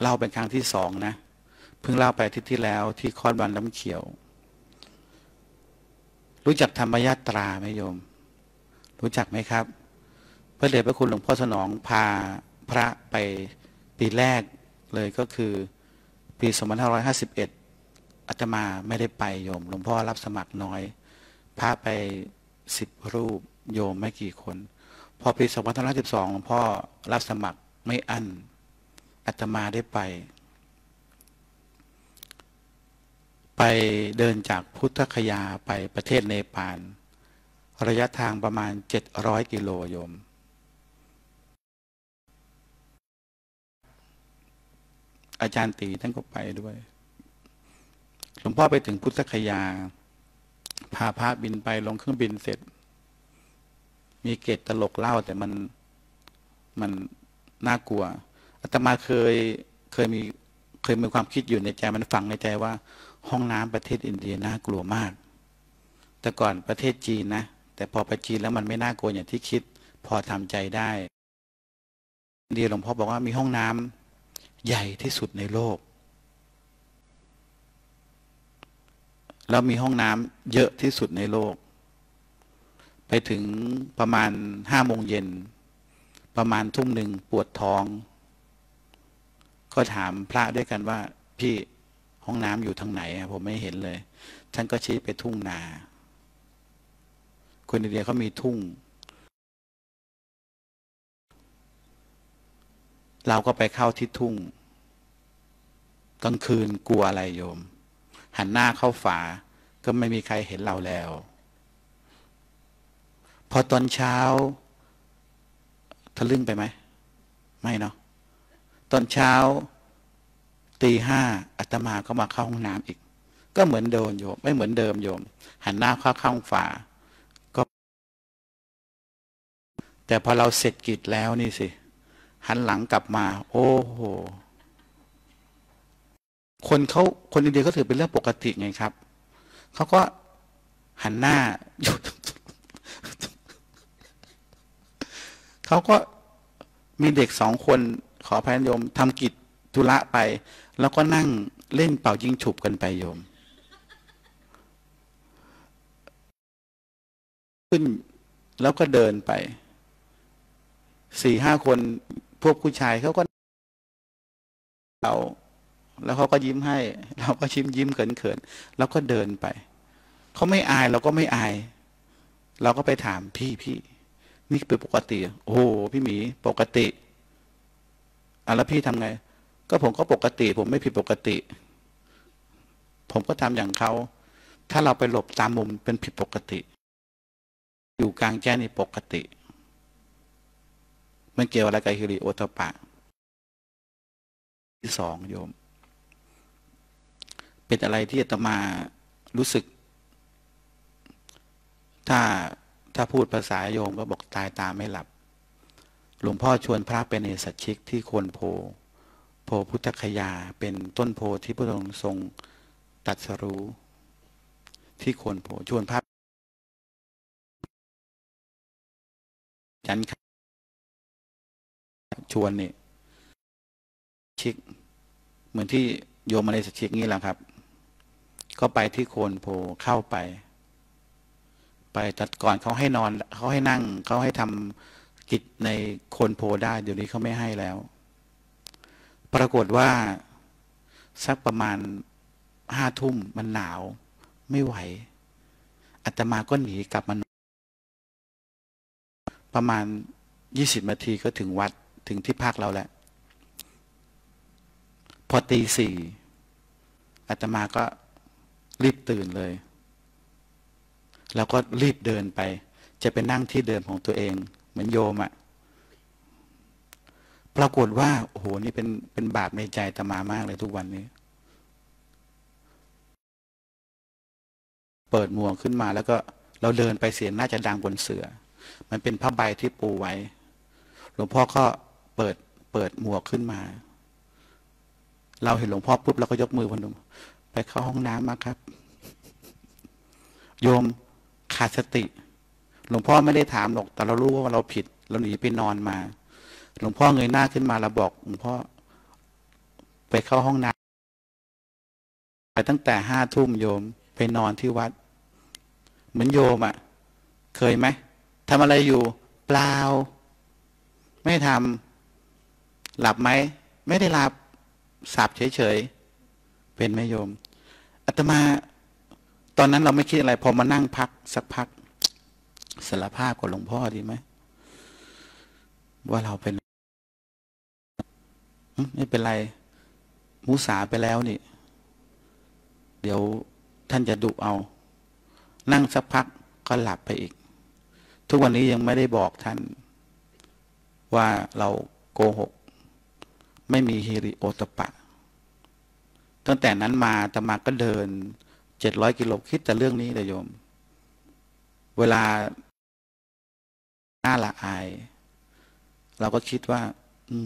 เล่าเป็นครั้งที่สองนะเพิ่งเล่าไปอาทิตย์ที่แล้วที่คอดวันน้ำเขียวรู้จักธรรมยาตราไหมโยมรู้จักไหมครับพระเดชพระคุณหลวงพ่อสนองพาพระไปปีแรกเลยก็คือปีสองพันห้าร้อยห้าสิบเอ็ดอาตมาไม่ได้ไปโยมหลวงพ่อรับสมัครน้อยพาไปสิบรูปโยมไม่กี่คนพอปีสองพันห้าร้อยห้าสิบสองหลวงพ่อรับสมัครไม่อั้นอาตมาได้ไปไปเดินจากพุทธคยาไปประเทศเนปาลระยะทางประมาณเจ็ดร้อยกิโลโยมอาจารย์ตีท่านก็ไปด้วยหลวงพ่อไปถึงพุทธคยาพาพระบินไปลงเครื่องบินเสร็จมีเกตตลกเล่าแต่มันมันน่ากลัวอาตมาเคยเคยมีเคยมีความคิดอยู่ในใจมันฝังในใจว่าห้องน้ำประเทศอินเดียน่ากลัวมากแต่ก่อนประเทศจีนนะแต่พอไปจีนแล้วมันไม่น่ากลัวอย่างที่คิดพอทำใจได้ดีหลวงพ่อบอกว่ามีห้องน้ำใหญ่ที่สุดในโลกแล้วมีห้องน้ำเยอะที่สุดในโลกไปถึงประมาณห้าโมงเย็นประมาณทุ่มหนึ่งปวดท้องก็ถามพระด้วยกันว่าพี่ห้องน้ำอยู่ทางไหนผมไม่เห็นเลยท่านก็ชี้ไปทุ่งนาคนอินเดียเขามีทุ่งเราก็ไปเข้าที่ทุ่งกลางคืนกลัวอะไรโยมหันหน้าเข้าฝาก็ไม่มีใครเห็นเราแล้วพอตอนเช้าทะลึ่งไปไหมไม่เนาะตอนเช้าตีห้าอาตมาก็มาเข้าห้องน้ำอีกก็เหมือนเดิมโยมไม่เหมือนเดิมโยมหันหน้าเข้าข้างฝาก็แต่พอเราเสร็จกิจแล้วนี่สิหันหลังกลับมาโอ้โหคนเขาคนอินเดียก็ถือเป็นเรื่องปกติไงครับเขาก็หันหน้าอยู่ เขาก็มีเด็กสองคนขอพระโยมทำกิจธุระไปแล้วก็นั่งเล่นเป่ายิงฉุบกันไปโยมขึ้นแล้วก็เดินไปสี่ห้าคนพวกผู้ชายเขาก็เราแล้วเขาก็ยิ้มให้เราก็ชิมยิ้มเขินเขินแล้วก็เดินไปเขาไม่อายเราก็ไม่อายเราก็ไปถามพี่พี่นี่เป็นปกติโอ้พี่หมีปกติอ่ะแล้วพี่ทำไงก็ผมก็ปกติผมไม่ผิดปกติผมก็ทำอย่างเขาถ้าเราไปหลบตามมุมเป็นผิดปกติอยู่กลางแจ้งนี่ปกติมันเกี่ยวอะไรกับฮิริโอตปะที่สองโยมเป็นอะไรที่อาตมารู้สึกถ้าถ้าพูดภาษาโยมก็บอกตายตาไม่หลับหลวงพ่อชวนพระเป็นเนสัชชิกที่โคนโพโพพุทธคยาเป็นต้นโพที่พระองค์ทรงตรัสรู้ที่โคนโพชวนพระจันทร์ชวนนี่ชิกเหมือนที่โยมมาในสชิกนี้แหละครับก็ไปที่โคนโพเข้าไปไปตัดก่อนเขาให้นอนเขาให้นั่งเขาให้ทำกิจในโคนโพได้เดี๋ยวนี้เขาไม่ให้แล้วปรากฏว่าสักประมาณห้าทุ่มมันหนาวไม่ไหวอาตมาก็หนีกลับมาประมาณยี่สิบนาทีก็ถึงวัดถึงที่พักเราแหละพอตีสี่อาตมาก็รีบตื่นเลย แล้วก็รีบเดินไปจะไปนั่งที่เดิมของตัวเองเหมือนโยมอะปรากฏว่าโอ้โหนี่เป็นเป็นบาปในใจอาตมามากเลยทุกวันนี้เปิดหมวกขึ้นมาแล้วก็เราเดินไปเสียงน่าจะดังบนเสือมันเป็นผ้าใบที่ปูไว้หลวงพ่อก็เปิดเปิดหมวกขึ้นมาเราเห็นหลวงพ่อปุ๊บเราก็ยกมือพนมไปเข้าห้องน้ำมาครับโยมขาดสติหลวงพ่อไม่ได้ถามหรอกแต่เรารู้ว่าเราผิดเราหนีไปนอนมาหลวงพ่อเงยหน้าขึ้นมาเราบอกหลวงพ่อไปเข้าห้องน้ำไปตั้งแต่ห้าทุ่มโยมไปนอนที่วัดเหมือนโยมอ่ะเคยไหมทำอะไรอยู่เปล่าไม่ทำหลับไหมไม่ได้หลับสับเฉยๆเป็นไหมโยมอาตมาตอนนั้นเราไม่คิดอะไรพอมานั่งพักสักพักสารภาพกับหลวงพ่อดีไหมว่าเราเป็นไม่เป็นไรมุสาไปแล้วนี่เดี๋ยวท่านจะดุเอานั่งสักพักก็หลับไปอีกทุกวันนี้ยังไม่ได้บอกท่านว่าเราโกหกไม่มีฮิริโอตปะตั้งแต่นั้นมาอาตมาก็เดินเจ็ดร้อยกิโลคิดแต่เรื่องนี้เลยโยมเวลาหน้าละอายเราก็คิดว่า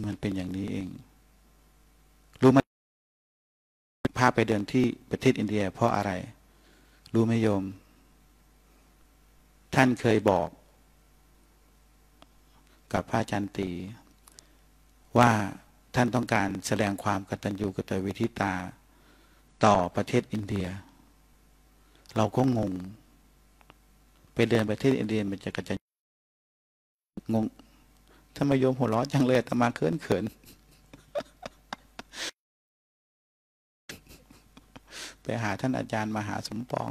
มันเป็นอย่างนี้เองรู้ไหมพาไปเดินที่ประเทศอินเดียเพราะอะไรรู้ไหมโยมท่านเคยบอกกับพระอาจารย์ตีว่าท่านต้องการแสดงความกตัญญูกตเวทิตาต่อประเทศอินเดียเราก็งงไปเดินประเทศอินเดียมันจะกระจายงงทำไมโยมหัวเราะจังเลยอาตมาเขินเขินไปหาท่านอาจารย์มหาสมปอง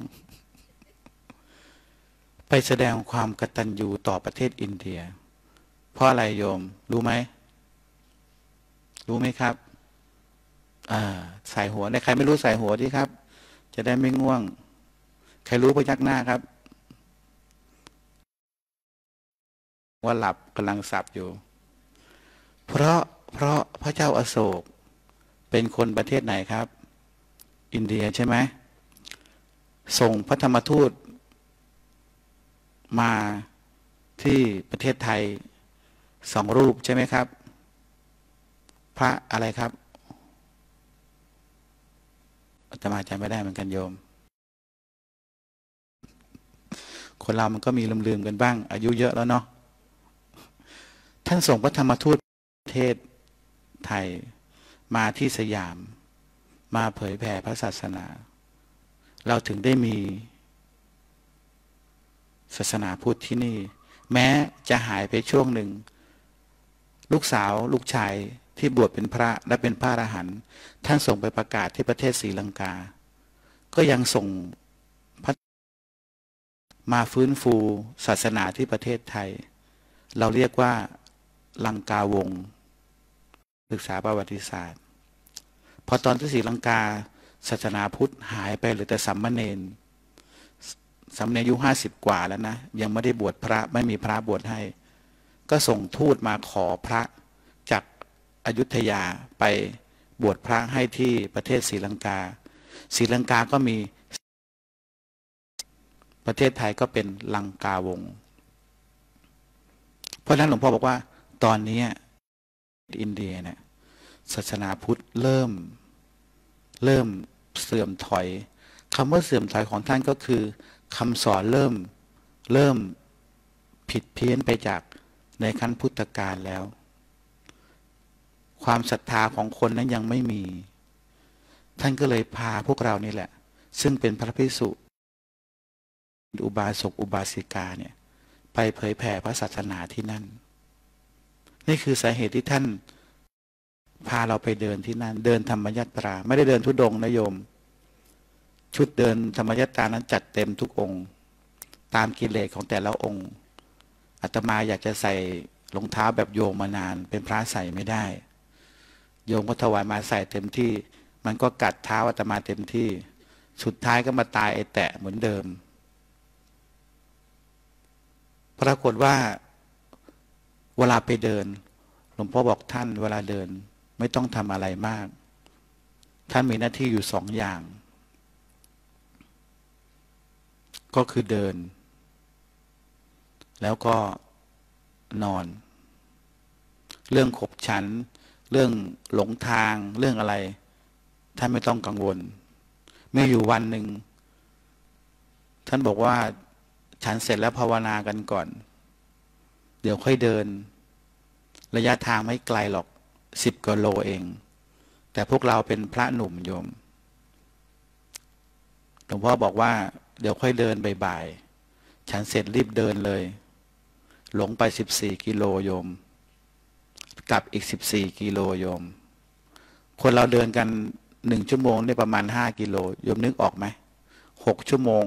ไปแสดงความกตัญญูต่อประเทศอินเดียเพราะอะไรโยมรู้ไหมรู้ไหมครับใส่หัวใครไม่รู้ใส่หัวดิครับจะได้ไม่ง่วงใครรู้พยักหน้าครับว่าหลับกำลังสับอยู่เพราะเพราะพระเจ้าอโศกเป็นคนประเทศไหนครับอินเดียใช่ไหมส่งพระธรรมทูตมาที่ประเทศไทยสองรูปใช่ไหมครับพระอะไรครับอาตมาจำไม่ได้เหมือนกันโยมคนเรามันก็มีลืมๆกันบ้างอายุเยอะแล้วเนาะท่านส่งพระธรรมทูตประเทศไทยมาที่สยามมาเผยแผ่พระศาสนาเราถึงได้มีศาสนาพุทธที่นี่แม้จะหายไปช่วงหนึ่งลูกสาวลูกชายที่บวชเป็นพระและเป็นพระอรหันต์ท่านส่งไปประกาศที่ประเทศศรีลังกาก็ยังส่งพระมาฟื้นฟูศาสนาที่ประเทศไทยเราเรียกว่าลังกาวงศึกษาประวัติศาสตร์พอตอนที่ศรีลังกาศาสนาพุทธหายไปเหลือแต่สัมมาเนนสัมมาเนนอายุห้าสิบกว่าแล้วนะยังไม่ได้บวชพระไม่มีพระบวชให้ก็ส่งทูตมาขอพระจากอยุธยาไปบวชพระให้ที่ประเทศศรีลังกาศรีลังกาก็มีประเทศไทยก็เป็นลังกาวงเพราะฉะนั้นหลวงพ่อบอกว่าตอนนี้อินเดียเนี่ยศาสนาพุทธเริ่มเริ่มเสื่อมถอยคำว่าเสื่อมถอยของท่านก็คือคำสอนเริ่มเริ่มผิดเพี้ยนไปจากในขั้นพุทธกาลแล้วความศรัทธาของคนนั้นยังไม่มีท่านก็เลยพาพวกเรานี่แหละซึ่งเป็นพระภิกษุอุบาสกอุบาสิกาเนี่ยไปเผยแผ่พระศาสนาที่นั่นนี่คือสาเหตุที่ท่านพาเราไปเดินที่นั่นเดินธรรมยัตราไม่ได้เดินทุดงนะโยมชุดเดินธรรมยัตรานั้นจัดเต็มทุกองค์ตามกิเลสของแต่ละองค์อาตมาอยากจะใส่รองเท้าแบบโยมมานานเป็นพระใส่ไม่ได้โยมก็ถวายมาใส่เต็มที่มันก็กัดเท้าอาตมาเต็มที่สุดท้ายก็มาตายไอแตะเหมือนเดิม ปรากฏว่าเวลาไปเดินหลวงพ่อบอกท่านเวลาเดินไม่ต้องทำอะไรมากท่านมีหน้าที่อยู่สองอย่างก็คือเดินแล้วก็นอนเรื่องขบฉันเรื่องหลงทางเรื่องอะไรท่านไม่ต้องกังวลไม่อยู่วันหนึ่งท่านบอกว่าฉันเสร็จแล้วภาวนากันก่อนเดี๋ยวค่อยเดินระยะทางไม่ไกลหรอกสิบกิโลเองแต่พวกเราเป็นพระหนุ่มโยมหลวงพ่อบอกว่าเดี๋ยวค่อยเดินบ่ายๆฉันเสร็จรีบเดินเลยหลงไปสิบสี่กิโลโยมกลับอีกสิบสี่กิโลโยมคนเราเดินกันหนึ่งชั่วโมงได้ประมาณห้ากิโลโยมนึกออกไหมหกชั่วโมง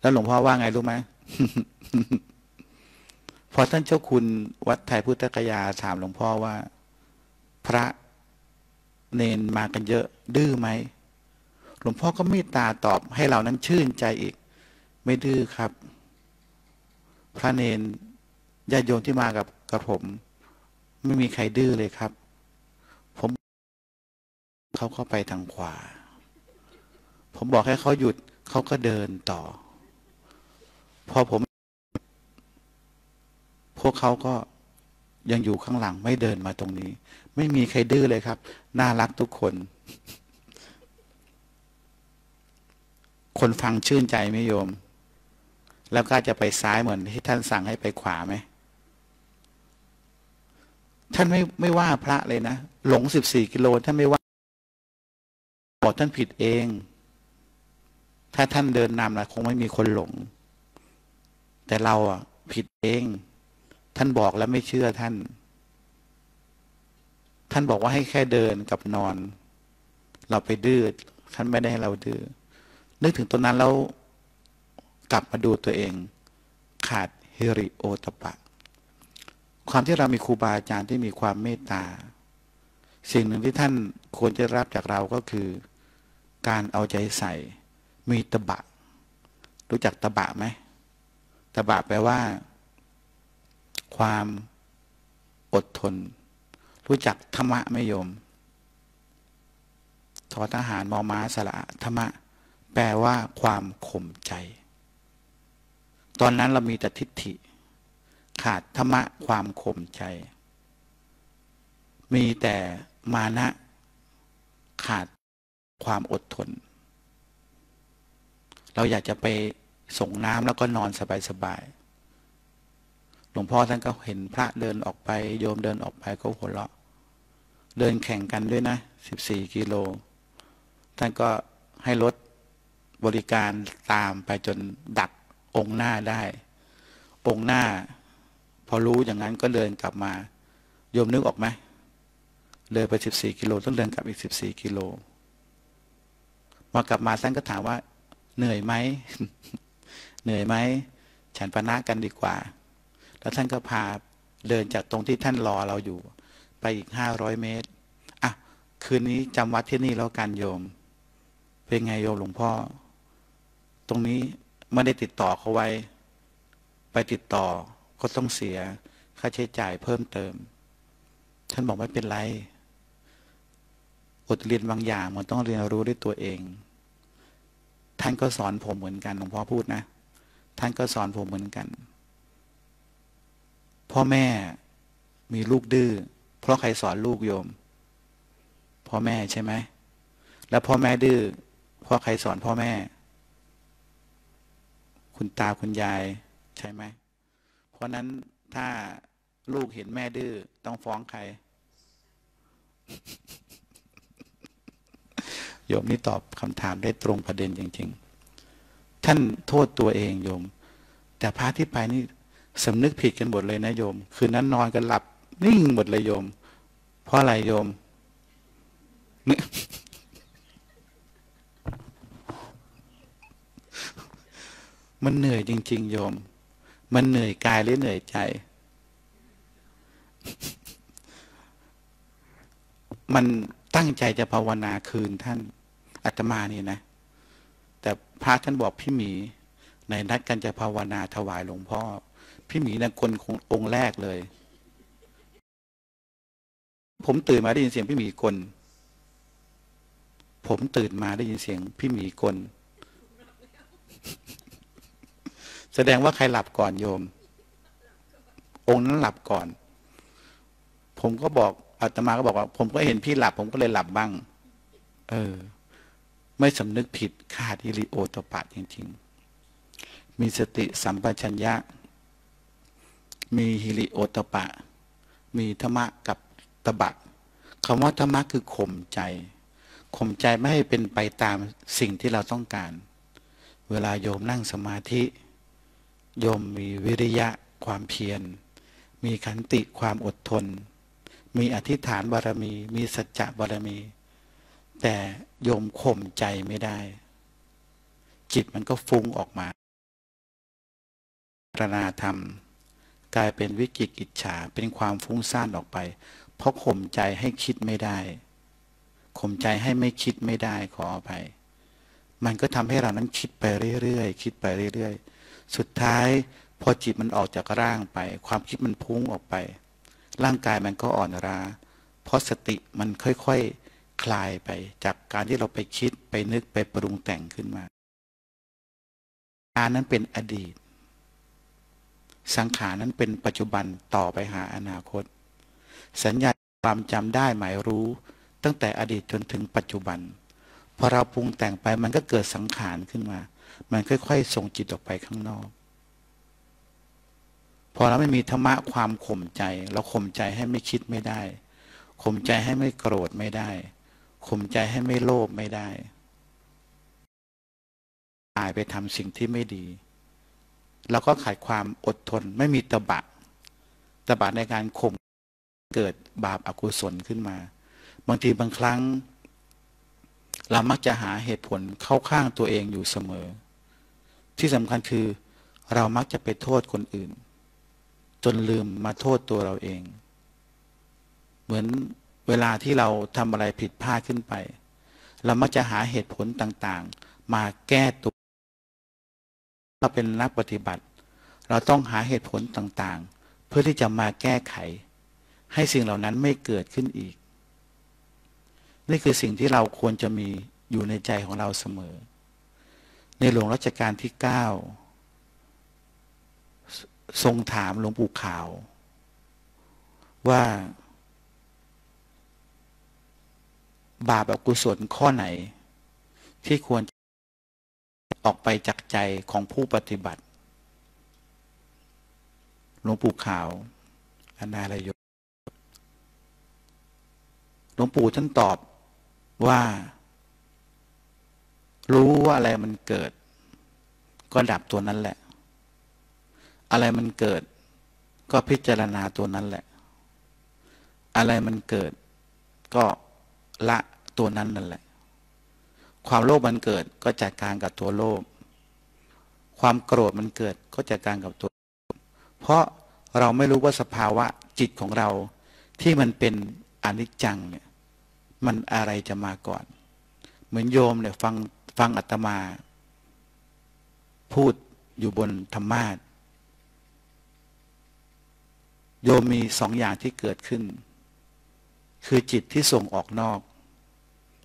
แล้วหลวงพ่อว่าไงรู้ไหม พอท่านเจ้าคุณวัดไทยพุทธกยาถามหลวงพ่อว่าพระเนนมากันเยอะดื้อไหมหลวงพ่อก็เมตตาตอบให้เรานั้นชื่นใจอีกไม่ดื้อครับพระเนนญาติโยมที่มากับกับผมไม่มีใครดื้อเลยครับผมเขาเข้าไปทางขวาผมบอกให้เขาหยุดเขาก็เดินต่อพอผมพวกเขาก็ยังอยู่ข้างหลังไม่เดินมาตรงนี้ไม่มีใครดื้อเลยครับน่ารักทุกคนคนฟังชื่นใจไหมโยมแล้วก็จะไปซ้ายเหมือนที่ท่านสั่งให้ไปขวาไหมท่านไม่ไม่ว่าพระเลยนะหลงสิบสี่กิโลท่านไม่ว่าบอกท่านผิดเองถ้าท่านเดินนำนะคงไม่มีคนหลงแต่เราอ่ะผิดเองท่านบอกแล้วไม่เชื่อท่านท่านบอกว่าให้แค่เดินกับนอนเราไปดื้อท่านไม่ได้ให้เราดื้อนึกถึงตอนนั้นแล้วกลับมาดูตัวเองขาดฮิริโอตปะความที่เรามีครูบาอาจารย์ที่มีความเมตตาสิ่งหนึ่งที่ท่านควรจะรับจากเราก็คือการเอาใจใส่มีตบะรู้จักตบะไหมตบะแปลว่าความอดทนรู้จักธรรมะไหมโยมทอทหารมอม้าสระธรรมะแปลว่าความข่มใจตอนนั้นเรามีแต่ทิฏฐิขาดธรรมะความข่มใจมีแต่มานะขาดความอดทนเราอยากจะไปส่งน้ำแล้วก็นอนสบายๆหลวงพ่อท่านก็เห็นพระเดินออกไปโยมเดินออกไปก็หัวเราะเดินแข่งกันด้วยนะสิบสี่กิโลท่านก็ให้รถบริการตามไปจนดักองค์หน้าได้องค์หน้าพอรู้อย่างนั้นก็เดินกลับมาโยมนึกออกไหมเดินไปสิบสี่กิโลต้องเดินกลับอีกสิบสี่กิโลมากลับมาท่านก็ถามว่าเหนื่อยไหม เหนื่อยไหมฉันปะนะกันดีกว่าแล้วท่านก็พาเดินจากตรงที่ท่านรอเราอยู่ไปอีกห้าร้อยเมตรอ่ะคืนนี้จำวัดที่นี่แล้วกันโยมเป็นไงโยมหลวงพ่อตรงนี้ไม่ได้ติดต่อเขาไว้ไปติดต่อก็ต้องเสียค่าใช้จ่ายเพิ่มเติมท่านบอกไม่เป็นไรอดเรียนบางอย่างมันต้องเรียนรู้ด้วยตัวเองท่านก็สอนผมเหมือนกันหลวงพ่อพูดนะท่านก็สอนผมเหมือนกันพ่อแม่มีลูกดื้อเพราะใครสอนลูกโยมพ่อแม่ใช่ไหมแล้วพ่อแม่ดื้อเพราะใครสอนพ่อแม่คุณตาคุณยายใช่ไหมเพราะนั้นถ้าลูกเห็นแม่ดื้อต้องฟ้องใคร โยมนี่ตอบคำถามได้ตรงประเด็นจริงๆท่านโทษตัวเองโยมแต่พระที่ไปนี่สำนึกผิดกันหมดเลยนะโยมคืนนั้นนอนกันหลับนิ่งหมดเลยโยมเพราะอะไรโยม มันเหนื่อยจริงๆโยมมันเหนื่อยกายหรือเหนื่อยใจ มันตั้งใจจะภาวนาคืนท่านอาตมานี่นะแต่พระท่านบอกพี่หมี ในนัดกันจะภาวนาถวายหลวงพ่อพี่หมีนะคนองค์แรกเลยผมตื่นมาได้ยินเสียงพี่หมีกลผมตื่นมาได้ยินเสียงพี่หมีกลแสดงว่าใครหลับก่อนโยมองค์นั้นหลับก่อนผมก็บอกอาตมาก็บอกว่าผมก็เห็นพี่หลับผมก็เลยหลับบ้างเออไม่สำนึกผิดขาดอิริโอตปาตจริงๆมีสติสัมปชัญญะมีฮิริโอตปะมีธรรมะกับตบะคำว่าธรรมะคือข่มใจข่มใจไม่ให้เป็นไปตามสิ่งที่เราต้องการเวลาโยมนั่งสมาธิโยมมีวิริยะความเพียรมีขันติความอดทนมีอธิษฐานบารมีมีสัจจะบารมีแต่โยมข่มใจไม่ได้จิตมันก็ฟุ้งออกมาปรณาธรรมกลายเป็นวิจิกิจฉาเป็นความฟุ้งซ่านออกไปเพราะข่มใจให้คิดไม่ได้ข่มใจให้ไม่คิดไม่ได้ขออภัยมันก็ทำให้เรานั้นคิดไปเรื่อยๆคิดไปเรื่อยๆสุดท้ายพอจิตมันออกจากร่างไปความคิดมันพุ่งออกไปร่างกายมันก็อ่อนล้าเพราะสติมันค่อยๆ ค, คลายไปจากการที่เราไปคิดไปนึกไปปรุงแต่งขึ้นมาอันนั้นเป็นอดีตสังขารนั้นเป็นปัจจุบันต่อไปหาอนาคตสัญญาความจำได้หมายรู้ตั้งแต่อดีตจนถึงปัจจุบันพอเราปรุงแต่งไปมันก็เกิดสังขารขึ้นมามันค่อยๆส่งจิตออกไปข้างนอกพอเราไม่มีธรรมะความข่มใจเราข่มใจให้ไม่คิดไม่ได้ข่มใจให้ไม่โกรธไม่ได้ข่มใจให้ไม่โลภไม่ได้ตายไปทำสิ่งที่ไม่ดีเราก็ขาดความอดทนไม่มีตบะตบะในการข่มเกิดบาปอกุศลขึ้นมาบางทีบางครั้งเรามักจะหาเหตุผลเข้าข้างตัวเองอยู่เสมอที่สำคัญคือเรามักจะไปโทษคนอื่นจนลืมมาโทษตัวเราเองเหมือนเวลาที่เราทำอะไรผิดพลาดขึ้นไปเรามักจะหาเหตุผลต่างๆมาแก้ตัวเราเป็นนักปฏิบัติเราต้องหาเหตุผลต่างๆเพื่อที่จะมาแก้ไขให้สิ่งเหล่านั้นไม่เกิดขึ้นอีกนี่คือสิ่งที่เราควรจะมีอยู่ในใจของเราเสมอในหลวงรัชกาลที่เก้าทรงถามหลวงปู่ขาวว่าบาปอกุศลข้อไหนที่ควรออกไปจากใจของผู้ปฏิบัติหลวงปู่ขาวอนาลโยหลวงปู่ท่านตอบว่ารู้ว่าอะไรมันเกิดก็ดับตัวนั้นแหละอะไรมันเกิดก็พิจารณาตัวนั้นแหละอะไรมันเกิดก็ละตัวนั้นนั่นแหละความโลภมันเกิดก็จัดการกับตัวโลภความโกรธมันเกิดก็จัดการกับตัวเพราะเราไม่รู้ว่าสภาวะจิตของเราที่มันเป็นอนิจจังเนี่ยมันอะไรจะมาก่อนเหมือนโยมเนี่ยฟังฟังอาตมาพูดอยู่บนธรรมาสน์โยมมีสองอย่างที่เกิดขึ้นคือจิตที่ส่งออกนอก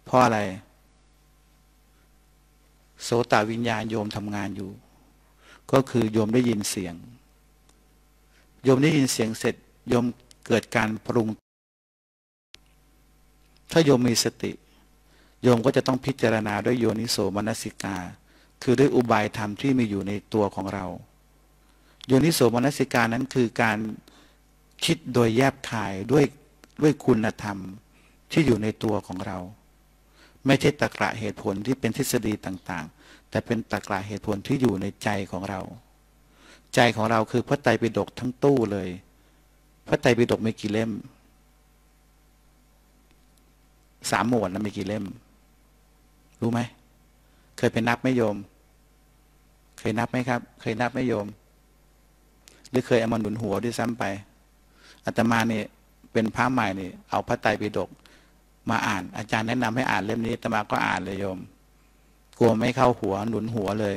เพราะอะไรโสตวิญญาณโยมทำงานอยู่ก็คือโยมได้ยินเสียงโยมได้ยินเสียงเสร็จโยมเกิดการปรุงถ้าโยมมีสติโยมก็จะต้องพิจารณาด้วยโยนิโสมนสิกาคือด้วยอุบายธรรมที่มีอยู่ในตัวของเราโยนิโสมนสิกานั้นคือการคิดโดยแยบคายด้วยด้วยคุณธรรมที่อยู่ในตัวของเราไม่ใช่ตรรกะเหตุผลที่เป็นทฤษฎีต่างๆแต่เป็นตรรกะเหตุผลที่อยู่ในใจของเราใจของเราคือพระไตรปิฎกทั้งตู้เลยพระไตรปิฎกมีกี่เล่มสามหมวดนะมีกี่เล่มรู้ไหมเคยไปนับไหมโยมเคยนับไหมครับเคยนับไหมโยมหรือเคยเอามาหนุนหัวด้วยซ้ำไปอาตมาเนี่ยเป็นพระใหม่เนี่ยเอาพระไตรปิฎกมาอ่านอาจารย์แนะนำให้อ่านเล่มนี้อาตมาก็อ่านเลยโยมกลัวไม่เข้าหัวหนุนหัวเลย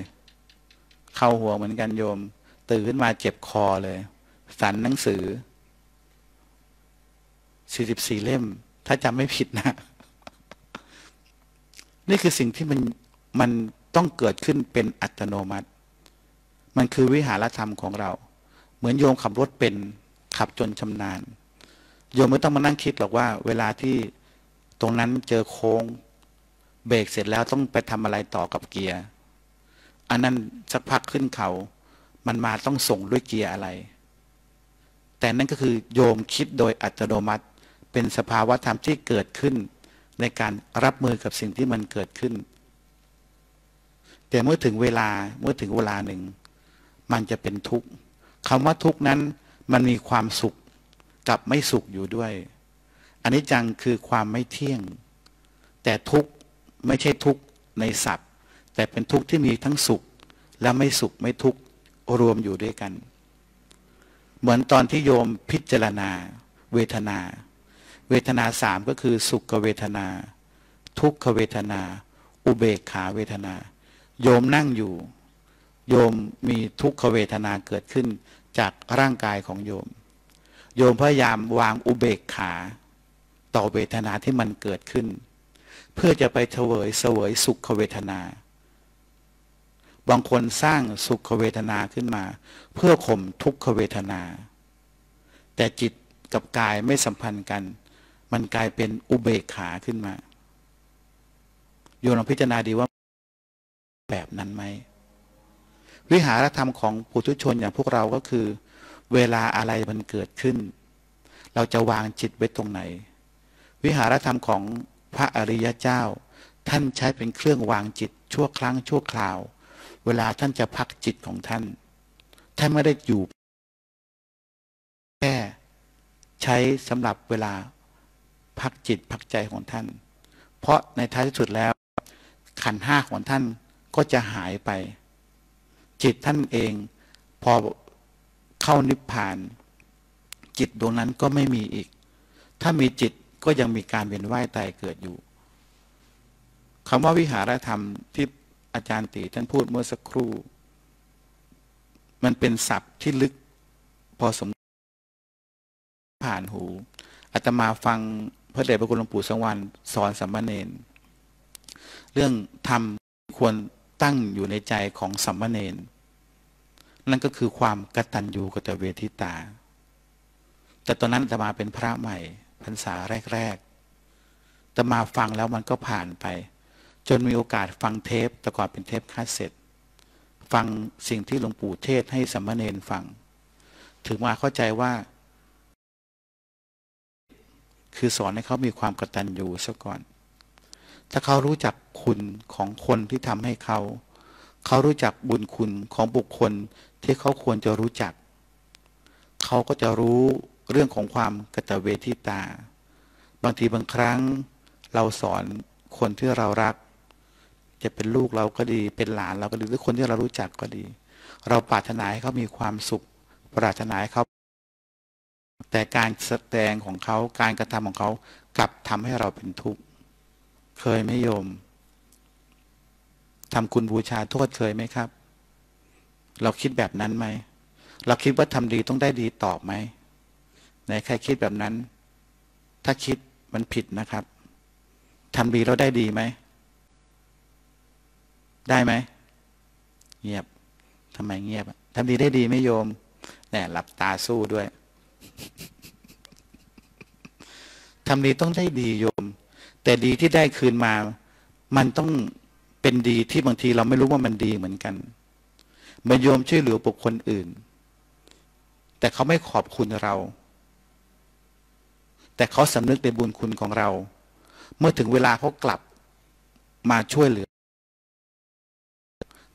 เข้าหัวเหมือนกันโยมตื่นขึ้นมาเจ็บคอเลยสันหนังสือสี่สิบสี่เล่มถ้าจำไม่ผิดนะนี่คือสิ่งที่มันมันต้องเกิดขึ้นเป็นอัตโนมัติมันคือวิหารธรรมของเราเหมือนโยมขับรถเป็นขับจนชำนาญโยมไม่ต้องมานั่งคิดหรอกว่าเวลาที่ตรงนั้นเจอโค้งเบรกเสร็จแล้วต้องไปทำอะไรต่อกับเกียร์อันนั้นสักพักขึ้นเขามันมาต้องส่งด้วยเกียร์อะไรแต่นั่นก็คือโยมคิดโดยอัตโนมัติเป็นสภาวะธรรมที่เกิดขึ้นในการรับมือกับสิ่งที่มันเกิดขึ้นแต่เมื่อถึงเวลาเมื่อถึงเวลาหนึ่งมันจะเป็นทุกข์คำว่าทุกข์นั้นมันมีความสุขกับไม่สุขอยู่ด้วยอนิจจังคือความไม่เที่ยงแต่ทุกข์ไม่ใช่ทุกข์ในศัพท์แต่เป็นทุกข์ที่มีทั้งสุขและไม่สุขไม่ทุกข์รวมอยู่ด้วยกันเหมือนตอนที่โยมพิจารณาเวทนาเวทนาสามก็คือสุขเวทนาทุกขเวทนาอุเบกขาเวทนาโยมนั่งอยู่โยมมีทุกขเวทนาเกิดขึ้นจากร่างกายของโยมโยมพยายามวางอุเบกขาต่อเวทนาที่มันเกิดขึ้นเพื่อจะไปเสวยเสวยสุขเวทนาบางคนสร้างสุขเวทนาขึ้นมาเพื่อข่มทุกขเวทนาแต่จิตกับกายไม่สัมพันธ์กันมันกลายเป็นอุเบกขาขึ้นมาโยมลองพิจารณาดีว่าแบบนั้นไหมวิหารธรรมของปุถุชนอย่างพวกเราก็คือเวลาอะไรมันเกิดขึ้นเราจะวางจิตไว้ตรงไหนวิหารธรรมของพระอริยเจ้าท่านใช้เป็นเครื่องวางจิตชั่วครั้งชั่วคราวเวลาท่านจะพักจิตของท่านท่านไม่ได้อยู่แค่ใช้สำหรับเวลาพักจิตพักใจของท่านเพราะในท้ายที่สุดแล้วขันธ์ห้าของท่านก็จะหายไปจิตท่านเองพอเข้านิพพานจิตดวงนั้นก็ไม่มีอีกถ้ามีจิตก็ยังมีการเวียนว่ายตายเกิดอยู่คำว่าวิหารธรรมที่อาจารย์ตีท่านพูดเมื่อสักครู่มันเป็นศัพท์ที่ลึกพอสมผ่านหูอาตมาฟังพระเดชพระคุณหลวงปู่สังวรสอนสัมมาเนนเรื่องธรรมควรตั้งอยู่ในใจของสัมมาเนนนั่นก็คือความกตัญญูกตเวทิตาแต่ตอนนั้นอาตมาเป็นพระใหม่พรรษาแรกๆอาตมาฟังแล้วมันก็ผ่านไปจนมีโอกาสฟังเทปแต่ก่อนเป็นเทปคาสเซ็ตฟังสิ่งที่หลวงปู่เทศให้สัมมาเนนฟังถึงมาเข้าใจว่าคือสอนให้เขามีความกตัญญูซะก่อนถ้าเขารู้จักคุณของคนที่ทำให้เขาเขารู้จักบุญคุณของบุคคลที่เขาควรจะรู้จักเขาก็จะรู้เรื่องของความกตเวทิตาบางทีบางครั้งเราสอนคนที่เรารักจะเป็นลูกเราก็ดีเป็นหลานเราก็ดีหรือคนที่เรารู้จักก็ดีเราปรารถนาให้เขามีความสุขปรารถนาให้เขาแต่การแสดงของเขาการกระทำของเขากลับทำให้เราเป็นทุกข์เคยไหมโยมทำคุณบูชาโทษเคยไหมครับเราคิดแบบนั้นไหมเราคิดว่าทำดีต้องได้ดีตอบไหมไหนใครคิดแบบนั้นถ้าคิดมันผิดนะครับทำดีเราได้ดีไหมได้ไหมเงียบทำไมเงียบทำดีได้ดีไหมโยมแหน่หลับตาสู้ด้วย ทำดีต้องได้ดีโยมแต่ดีที่ได้คืนมามันต้องเป็นดีที่บางทีเราไม่รู้ว่ามันดีเหมือนกันเมื่อโยมช่วยเหลือบุคคลอื่นแต่เขาไม่ขอบคุณเราแต่เขาสำนึกในบุญคุณของเราเมื่อถึงเวลาเขากลับมาช่วยเหลือ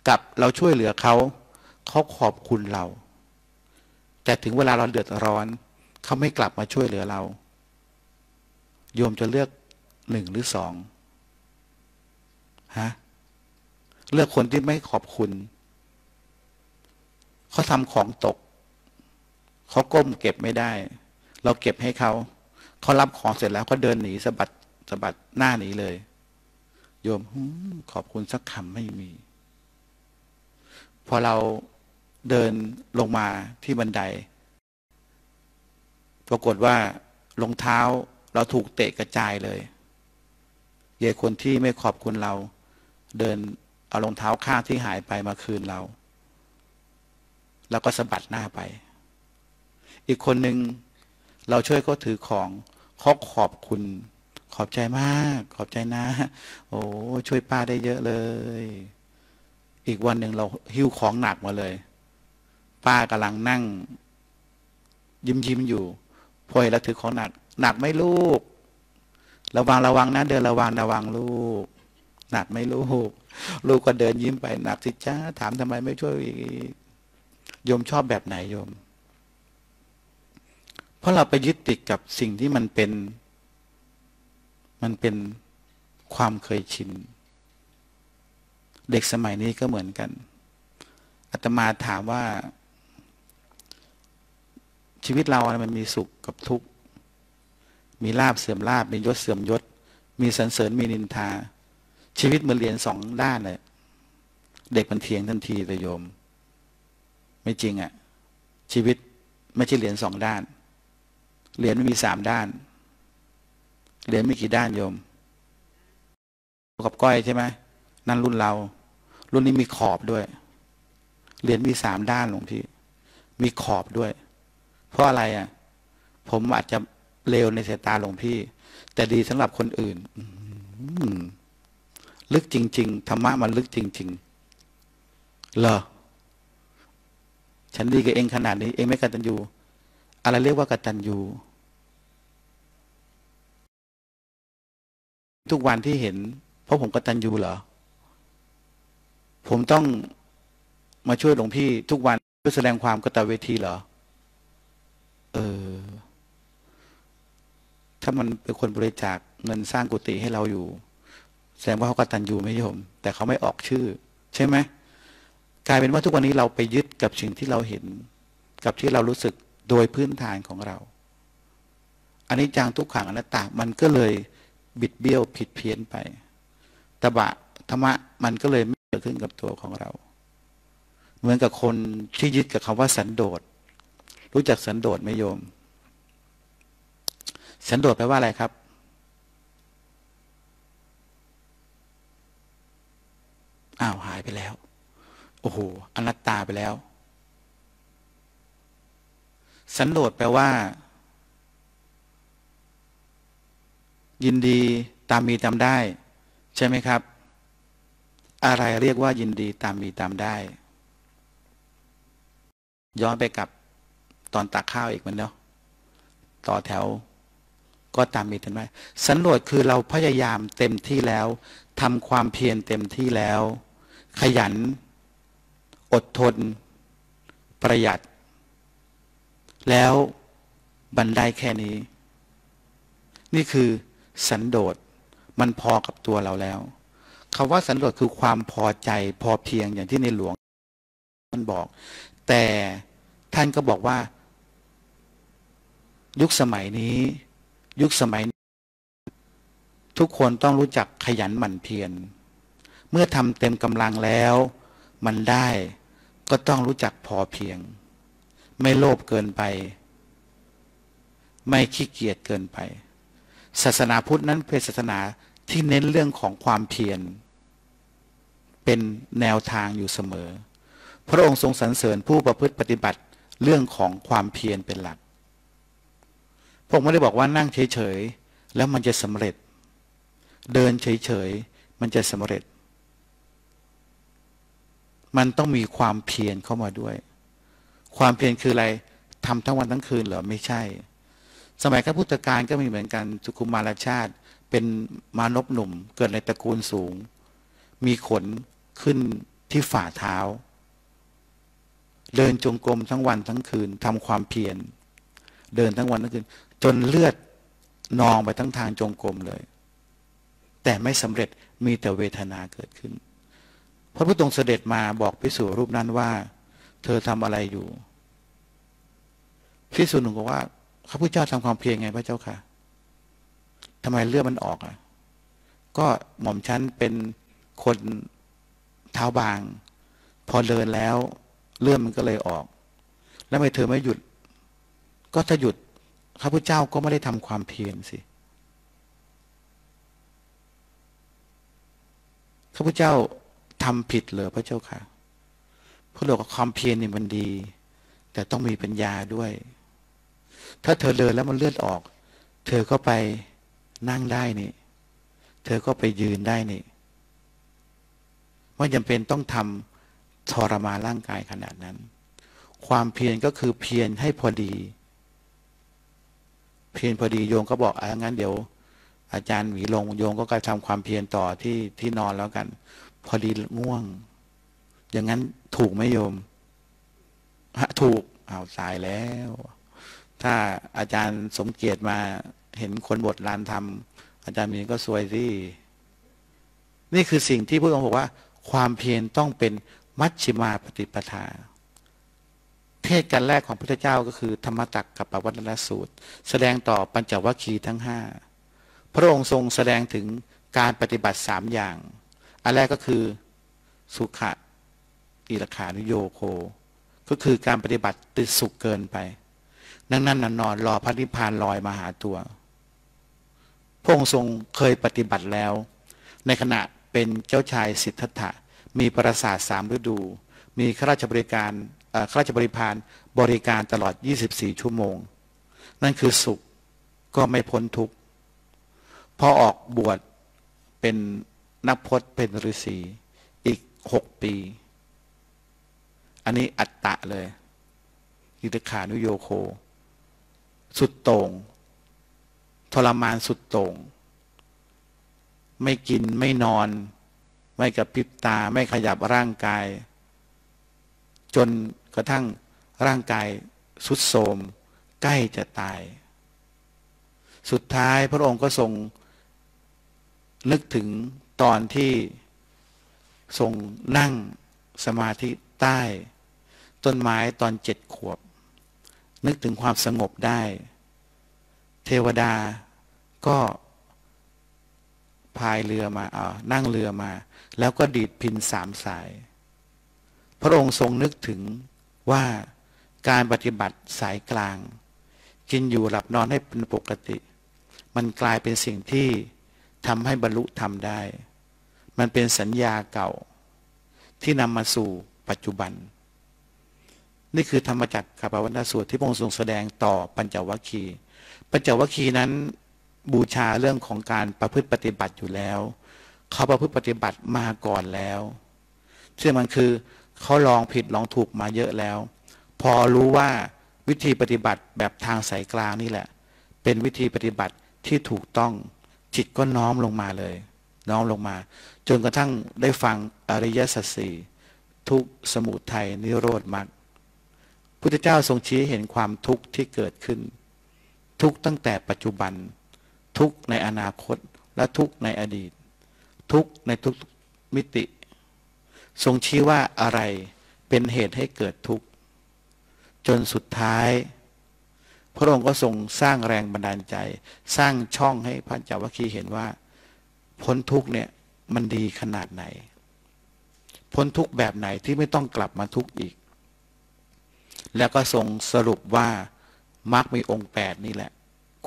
กับเราช่วยเหลือเขาเขาขอบคุณเราแต่ถึงเวลาเราเดือดร้อนเขาไม่กลับมาช่วยเหลือเราโยมจะเลือกหนึ่งหรือสองฮะเลือกคนที่ไม่ขอบคุณเขาทำของตกเขาก้มเก็บไม่ได้เราเก็บให้เขาเขารับของเสร็จแล้วก็เดินหนีสะบัดสะบัดหน้าหนีเลยโยมขอบคุณสักคำไม่มี พอเราเดินลงมาที่บันไดปรากฏว่ารองเท้าเราถูกเตะกระจายเลยเยคนที่ไม่ขอบคุณเราเดินเอารองเท้าข้างที่หายไปมาคืนเราแล้วก็สะบัดหน้าไปอีกคนหนึ่งเราช่วยเขาถือของเขาขอบคุณขอบใจมากขอบใจนะโอ้ช่วยป้าได้เยอะเลยอีกวันหนึ่งเราหิ้วของหนักมาเลยป้ากำลังนั่งยิ้มยิ้มอยู่พอเราถือของหนักหนักไหมลูกระวังระวังนะเดินระวังระวังลูกหนักไหมลูกลูกก็เดินยิ้มไปหนักสิจ้าถามทำไมไม่ช่วยอีกโยมชอบแบบไหนโยมเพราะเราไปยึดติดกับสิ่งที่มันเป็นมันเป็นความเคยชินเด็กสมัยนี้ก็เหมือนกันอาตมาถามว่าชีวิตเรามันมีสุขกับทุกข์มีลาภเสื่อมลาภมียศเสื่อมยศมีสรรเสริญมีนินทาชีวิตมันเรียนสองด้านเลยเด็กมันเถียงทันทีเลยโยมไม่จริงอ่ะชีวิตไม่ใช่เรียนสองด้านเหรียญไม่มีสามด้านเหรียญไม่กี่ด้านโยมกับก้อยใช่ไหมนั่นรุ่นเรารุ่นนี้มีขอบด้วยเหรียญมีสามด้านหลวงพี่มีขอบด้วยเพราะอะไรอ่ะผมอาจจะเลวในสายตาหลวงพี่แต่ดีสำหรับคนอื่นลึกจริงๆธรรมะมันลึกจริงๆเหรอฉันดีกับเองขนาดนี้เองไม่กตัญญูอะไรเรียกว่ากตัญญูทุกวันที่เห็นเพราะผมกตัญญูเหรอผมต้องมาช่วยหลวงพี่ทุกวันเพื่อแสดงความกตเวทีเหรอเออถ้ามันเป็นคนบริจาคเงินสร้างกุฏิให้เราอยู่แสดงว่าเขากตัญญูไหมโยมแต่เขาไม่ออกชื่อใช่ไหมกลายเป็นว่าทุกวันนี้เราไปยึดกับสิ่งที่เราเห็นกับที่เรารู้สึกโดยพื้นฐานของเราอันนี้จังทุกขังอนัตตามันก็เลยบิดเบี้ยวผิดเพี้ยนไปตบะธรรมะมันก็เลยไม่เกิดขึ้นกับตัวของเราเหมือนกับคนที่ยึดกับคำว่าสันโดษรู้จักสันโดษไหมโยมสันโดษแปลว่าอะไรครับอ้าวหายไปแล้วโอ้โหอนัตตาไปแล้วสันโดษแปลว่ายินดีตามมีตามได้ใช่ไหมครับอะไรเรียกว่ายินดีตามมีตามได้ย้อนไปกับตอนตักข้าวอีกมันเนาะต่อแถวก็ตามมีตามได้สันโดษคือเราพยายามเต็มที่แล้วทำความเพียรเต็มที่แล้วขยันอดทนประหยัดแล้วบันไดแค่นี้นี่คือสันโดษมันพอกับตัวเราแล้วคำว่าสันโดษคือความพอใจพอเพียงอย่างที่ในหลวงท่านบอกแต่ท่านก็บอกว่ายุคสมัยนี้ยุคสมัยทุกคนต้องรู้จักขยันหมั่นเพียรเมื่อทำเต็มกำลังแล้วมันได้ก็ต้องรู้จักพอเพียงไม่โลภเกินไปไม่ขี้เกียจเกินไปศาสนาพุทธนั้นเป็นศาสนาที่เน้นเรื่องของความเพียรเป็นแนวทางอยู่เสมอพระองค์ทรงสรรเสริญผู้ประพฤติปฏิบัติเรื่องของความเพียรเป็นหลักผมไม่ได้บอกว่านั่งเฉยๆแล้วมันจะสำเร็จเดินเฉยๆมันจะสำเร็จมันต้องมีความเพียรเข้ามาด้วยความเพียรคืออะไรทำทั้งวันทั้งคืนเหรอไม่ใช่สมัยพระพุทธกาลก็มีเหมือนกันสุคุมารชาติเป็นมานพหนุ่มเกิดในตระกูลสูงมีขนขึ้นที่ฝ่าเท้าเดินจงกรมทั้งวันทั้งคืนทำความเพียรเดินทั้งวันทั้งคืนจนเลือดนองไปทั้งทางจงกรมเลยแต่ไม่สำเร็จมีแต่เวทนาเกิดขึ้นพระพุทธองค์เสด็จมาบอกภิกษุรูปนั้นว่าเธอทำอะไรอยู่ภิกษุหนุ่มบอกว่าข้าพุทธเจ้าทำความเพียรไงพระเจ้าค่ะทำไมเลือดมันออกอ่ะก็หม่อมฉันเป็นคนเท้าบาง พอเดินแล้วเลื่อนมันก็เลยออกแล้วทำไมเธอไม่หยุดก็ถ้าหยุดข้าพุทธเจ้าก็ไม่ได้ทำความเพียรสิข้าพุทธเจ้าทำผิดเหรอพระเจ้าค่ะพวกเรากับความเพียรนี่มันดีแต่ต้องมีปัญญาด้วยถ้าเธอเดินแล้วมันเลือดออกเธอก็ไปนั่งได้นี่เธอก็ไปยืนได้นี่ไม่จำเป็นต้องทำทรมานร่างกายขนาดนั้นความเพียรก็คือเพียรให้พอดีเพียรพอดีโยมก็บอกอ่ะงั้นเดี๋ยวอาจารย์หวีลงโยมก็กระทำความเพียรต่อที่ที่นอนแล้วกันพอดีง่วงอย่างนั้นถูกไหมโยมฮะถูกอ้าวสายแล้วถ้าอาจารย์สมเกียรติมาเห็นคนบทลานธรรมอาจารย์มีก็สวยสินี่คือสิ่งที่พระองค์บอกว่าความเพียรต้องเป็นมัชฌิมาปฏิปทาเทศกันแรกของพระพุทธเจ้าก็คือธรรมตักกับปวัตตนสูตรแสดงต่อปัญจวัคคีย์ทั้งห้าพระองค์ทรงแสดงถึงการปฏิบัติสามอย่างอันแรกก็คือสุขะอิรคานุโยโคก็คือการปฏิบัติติดสุขเกินไปนั่งนั่นนอนนอนรอพระนิพพานลอยมาหาตัวพระองค์ทรงเคยปฏิบัติแล้วในขณะเป็นเจ้าชายสิทธัตถะมีปราสาทสามฤดูมีข้าราชบริการข้าราชบริพารบริการตลอดยี่สิบสี่ชั่วโมงนั่นคือสุขก็ไม่พ้นทุกข์พอออกบวชเป็นนักพจน์เป็นฤาษีอีกหกปีอันนี้อัตตะเลยอิทธิขานุโยโคสุดโต่งทรมานสุดโต่งไม่กินไม่นอนไม่กระพริบตาไม่ขยับร่างกายจนกระทั่งร่างกายทรุดโทรมใกล้จะตายสุดท้ายพระองค์ก็ทรงนึกถึงตอนที่ทรงนั่งสมาธิใต้ต้นไม้ตอนเจ็ดขวบนึกถึงความสงบได้เทวดาก็พายเรือมาอ่านั่งเรือมาแล้วก็ดีดพิณสามสายพระองค์ทรงนึกถึงว่าการปฏิบัติสายกลางกินอยู่หลับนอนให้เป็นปกติมันกลายเป็นสิ่งที่ทำให้บรรลุธรรมได้มันเป็นสัญญาเก่าที่นำมาสู่ปัจจุบันนี่คือธรรมจักรกับปวัตตนสูตรที่พระองค์ทรงแสดงต่อปัญจวัคคีย์ปัญจวัคคีย์นั้นบูชาเรื่องของการประพฤติปฏิบัติอยู่แล้วเขาประพฤติปฏิบัติมาก่อนแล้วซึ่งมันคือเขาลองผิดลองถูกมาเยอะแล้วพอรู้ว่าวิธีปฏิบัติแบบทางสายกลางนี่แหละเป็นวิธีปฏิบัติที่ถูกต้องจิตก็น้อมลงมาเลยน้อมลงมาจนกระทั่งได้ฟังอริยสัจสี่ทุกข์สมุทัยนิโรธมรรคพุทธเจ้าทรงชี้เห็นความทุกข์ที่เกิดขึ้นทุกข์ตั้งแต่ปัจจุบันทุกข์ในอนาคตและทุกข์ในอดีตทุกข์ในทุกมิติทรงชี้ว่าอะไรเป็นเหตุให้เกิดทุกข์จนสุดท้ายพระองค์ก็ทรงสร้างแรงบันดาลใจสร้างช่องให้ปัญจวัคคีย์เห็นว่าพ้นทุกข์เนี่ยมันดีขนาดไหนพ้นทุกข์แบบไหนที่ไม่ต้องกลับมาทุกข์อีกแล้วก็ทรงสรุปว่ามรรคมีองค์แปดนี่แหละ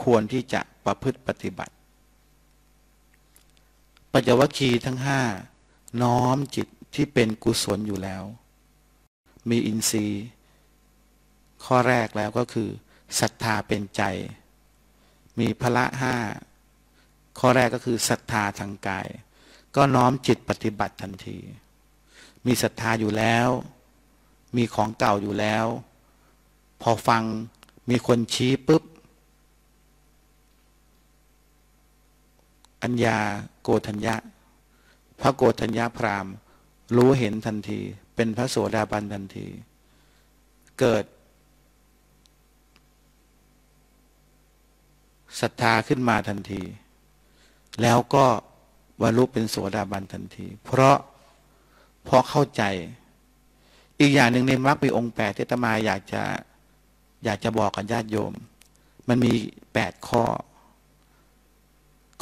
ควรที่จะประพฤติปฏิบัติปัญจวัคคีย์ทั้งห้าน้อมจิตที่เป็นกุศลอยู่แล้วมีอินทรีย์ข้อแรกแล้วก็คือศรัทธาเป็นใจมีพละห้าข้อแรกก็คือศรัทธาทางกายก็น้อมจิตปฏิบัติทันทีมีศรัทธาอยู่แล้วมีของเก่าอยู่แล้วพอฟังมีคนชี้ปุ๊บอัญญาโกฏัญญะพระโกฏัญญะพราหมณ์รู้เห็นทันทีเป็นพระโสดาบันทันทีเกิดศรัทธาขึ้นมาทันทีแล้วก็บรรลุเป็นโสดาบันทันทีเพราะเพราะเข้าใจอีกอย่างหนึ่งในมรรคมีองค์แปดที่อาตมาอยากจะอยากจะบอกกับญาติโยมมันมีแปดข้อ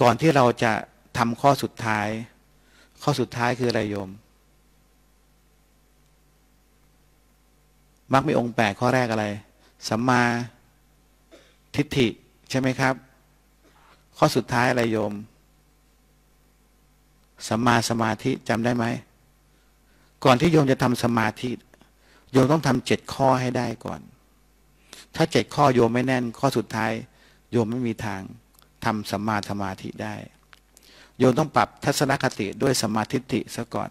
ก่อนที่เราจะทำข้อสุดท้ายข้อสุดท้ายคืออะไรโยม มรรคมีองค์แปดข้อแรกอะไรสัมมาทิฏฐิใช่ไหมครับข้อสุดท้ายอะไรโยมสัมมาสมาธิจำได้ไหมก่อนที่โยมจะทำสมาธิโยมต้องทำเจ็ดข้อให้ได้ก่อนถ้าเจ็ดข้อโยมไม่แน่นข้อสุดท้ายโยมไม่มีทางทำสัมมาสมาธิได้โยมต้องปรับทัศนคติด้วยสัมมาทิฏฐิซะก่อน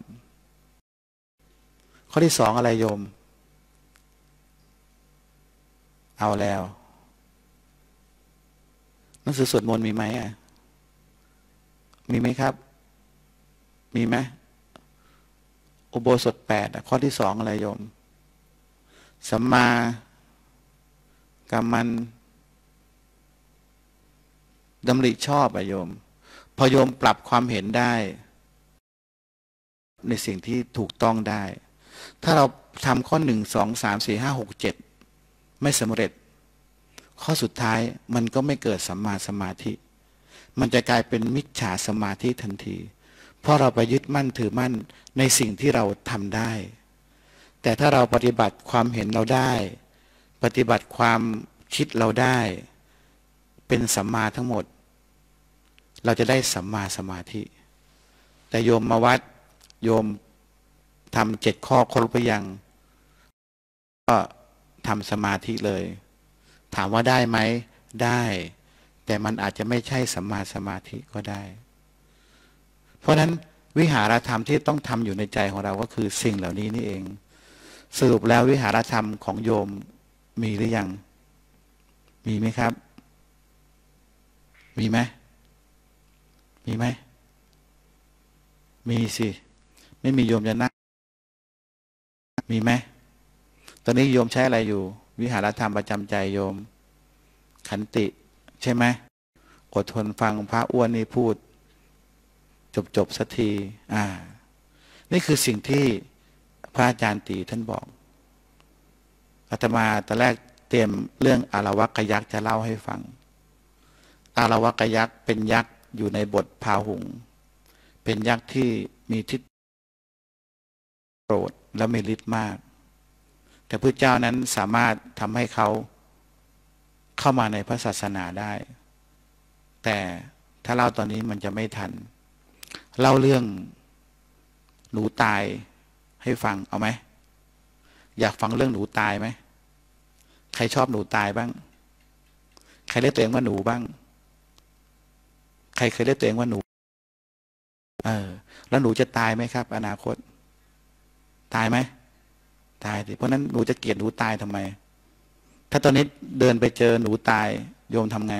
ข้อที่สองอะไรโยมเอาแล้วหนังสือสวดมนต์มีไหมอ่ะมีไหมครับมีไหมอุโบสถแปดข้อที่สองอะไรโยมสัมมากัมมันดำริชอบอ่ะโยมพอโยมปรับความเห็นได้ในสิ่งที่ถูกต้องได้ถ้าเราทำข้อหนึ่งสองสามสี่ห้าหกเจ็ดไม่สำเร็จข้อสุดท้ายมันก็ไม่เกิดสัมมาสมาธิมันจะกลายเป็นมิจฉาสมาธิทันทีเพราะเราไปยึดมั่นถือมั่นในสิ่งที่เราทำได้แต่ถ้าเราปฏิบัติความเห็นเราได้ปฏิบัติความคิดเราได้เป็นสัมมาทั้งหมดเราจะได้สัมมาสมาธิแต่โยมมาวัดโยมทำเจ็ดข้อครบหรือยังก็ทำสมาธิเลยถามว่าได้ไหมได้แต่มันอาจจะไม่ใช่สัมมาสมาธิก็ได้เพราะนั้นวิหารธรรมที่ต้องทำอยู่ในใจของเราก็คือสิ่งเหล่านี้นี่เองสรุปแล้ววิหารธรรมของโยมมีหรือยังมีไหมครับมีไหมมีไหมมีสิไม่มีโยมจะนั่งมีไหมตอนนี้โยมใช้อะไรอยู่วิหารธรรมประจำใจโยมขันติใช่ไหมอดทนฟังพระอ้วนนี่พูดจบจบสักทีอ่านี่คือสิ่งที่พระอาจารย์ตีท่านบอกอาตมาตอนแรกเตรียมเรื่องอารวักยักษ์จะเล่าให้ฟังอารวักยักษ์เป็นยักษ์อยู่ในบทพาหุงเป็นยักษ์ที่มีทิฏฐิโกรธและมีฤทธิ์มากแต่พระเจ้านั้นสามารถทำให้เขาเข้ามาในพระศาสนาได้แต่ถ้าเล่าตอนนี้มันจะไม่ทันเล่าเรื่องหนูตายให้ฟังเอาไหมอยากฟังเรื่องหนูตายไหมใครชอบหนูตายบ้างใครเรียกตัวเองว่าหนูบ้างใครเคยเรียกตัวเองว่าหนูเออแล้วหนูจะตายไหมครับอนาคตตายไหมตายสิเพราะนั้นหนูจะเกลียดหนูตายทำไมถ้าตอนนี้เดินไปเจอหนูตายโยมทำไง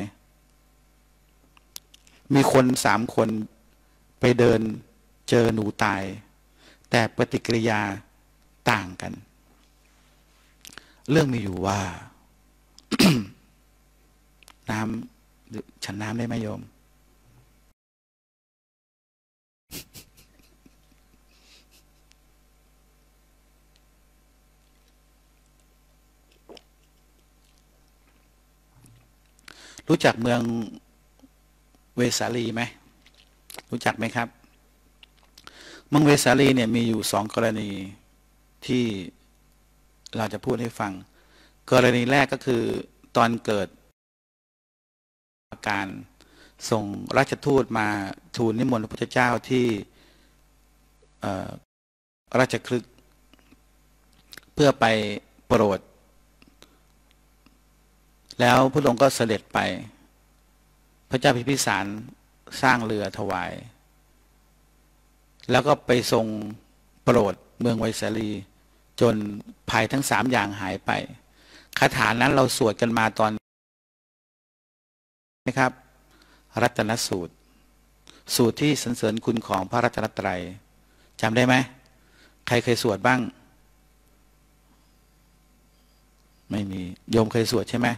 มีคนสามคนไปเดินเจอหนูตายแต่ปฏิกิริยาต่างกันเรื่องมีอยู่ว่า น้ำฉันน้ำได้ไหมโยม รู้จักเมืองเวสาลีไหมรู้จักไหมครับเมืองเวสาลีเนี่ยมีอยู่สองกรณีที่เราจะพูดให้ฟังกรณีแรกก็คือตอนเกิดการส่งราชทูตมาทูลนิมนต์พระพุทธเจ้าที่ราชคฤห์เพื่อไปโปรดแล้วพระองค์ก็เสด็จไปพระเจ้าพิมพิสารสร้างเรือถวายแล้วก็ไปทรงโปรดเมืองไวสาลีจนภัยทั้งสามอย่างหายไปคาถานั้นเราสวดกันมาตอนนะครับรัตนสูตรสูตรที่สรรเสริญคุณของพระรัตนตรัยจำได้ไหมใครเคยสวดบ้างไม่มีโยมเคยสวดใช่ไหม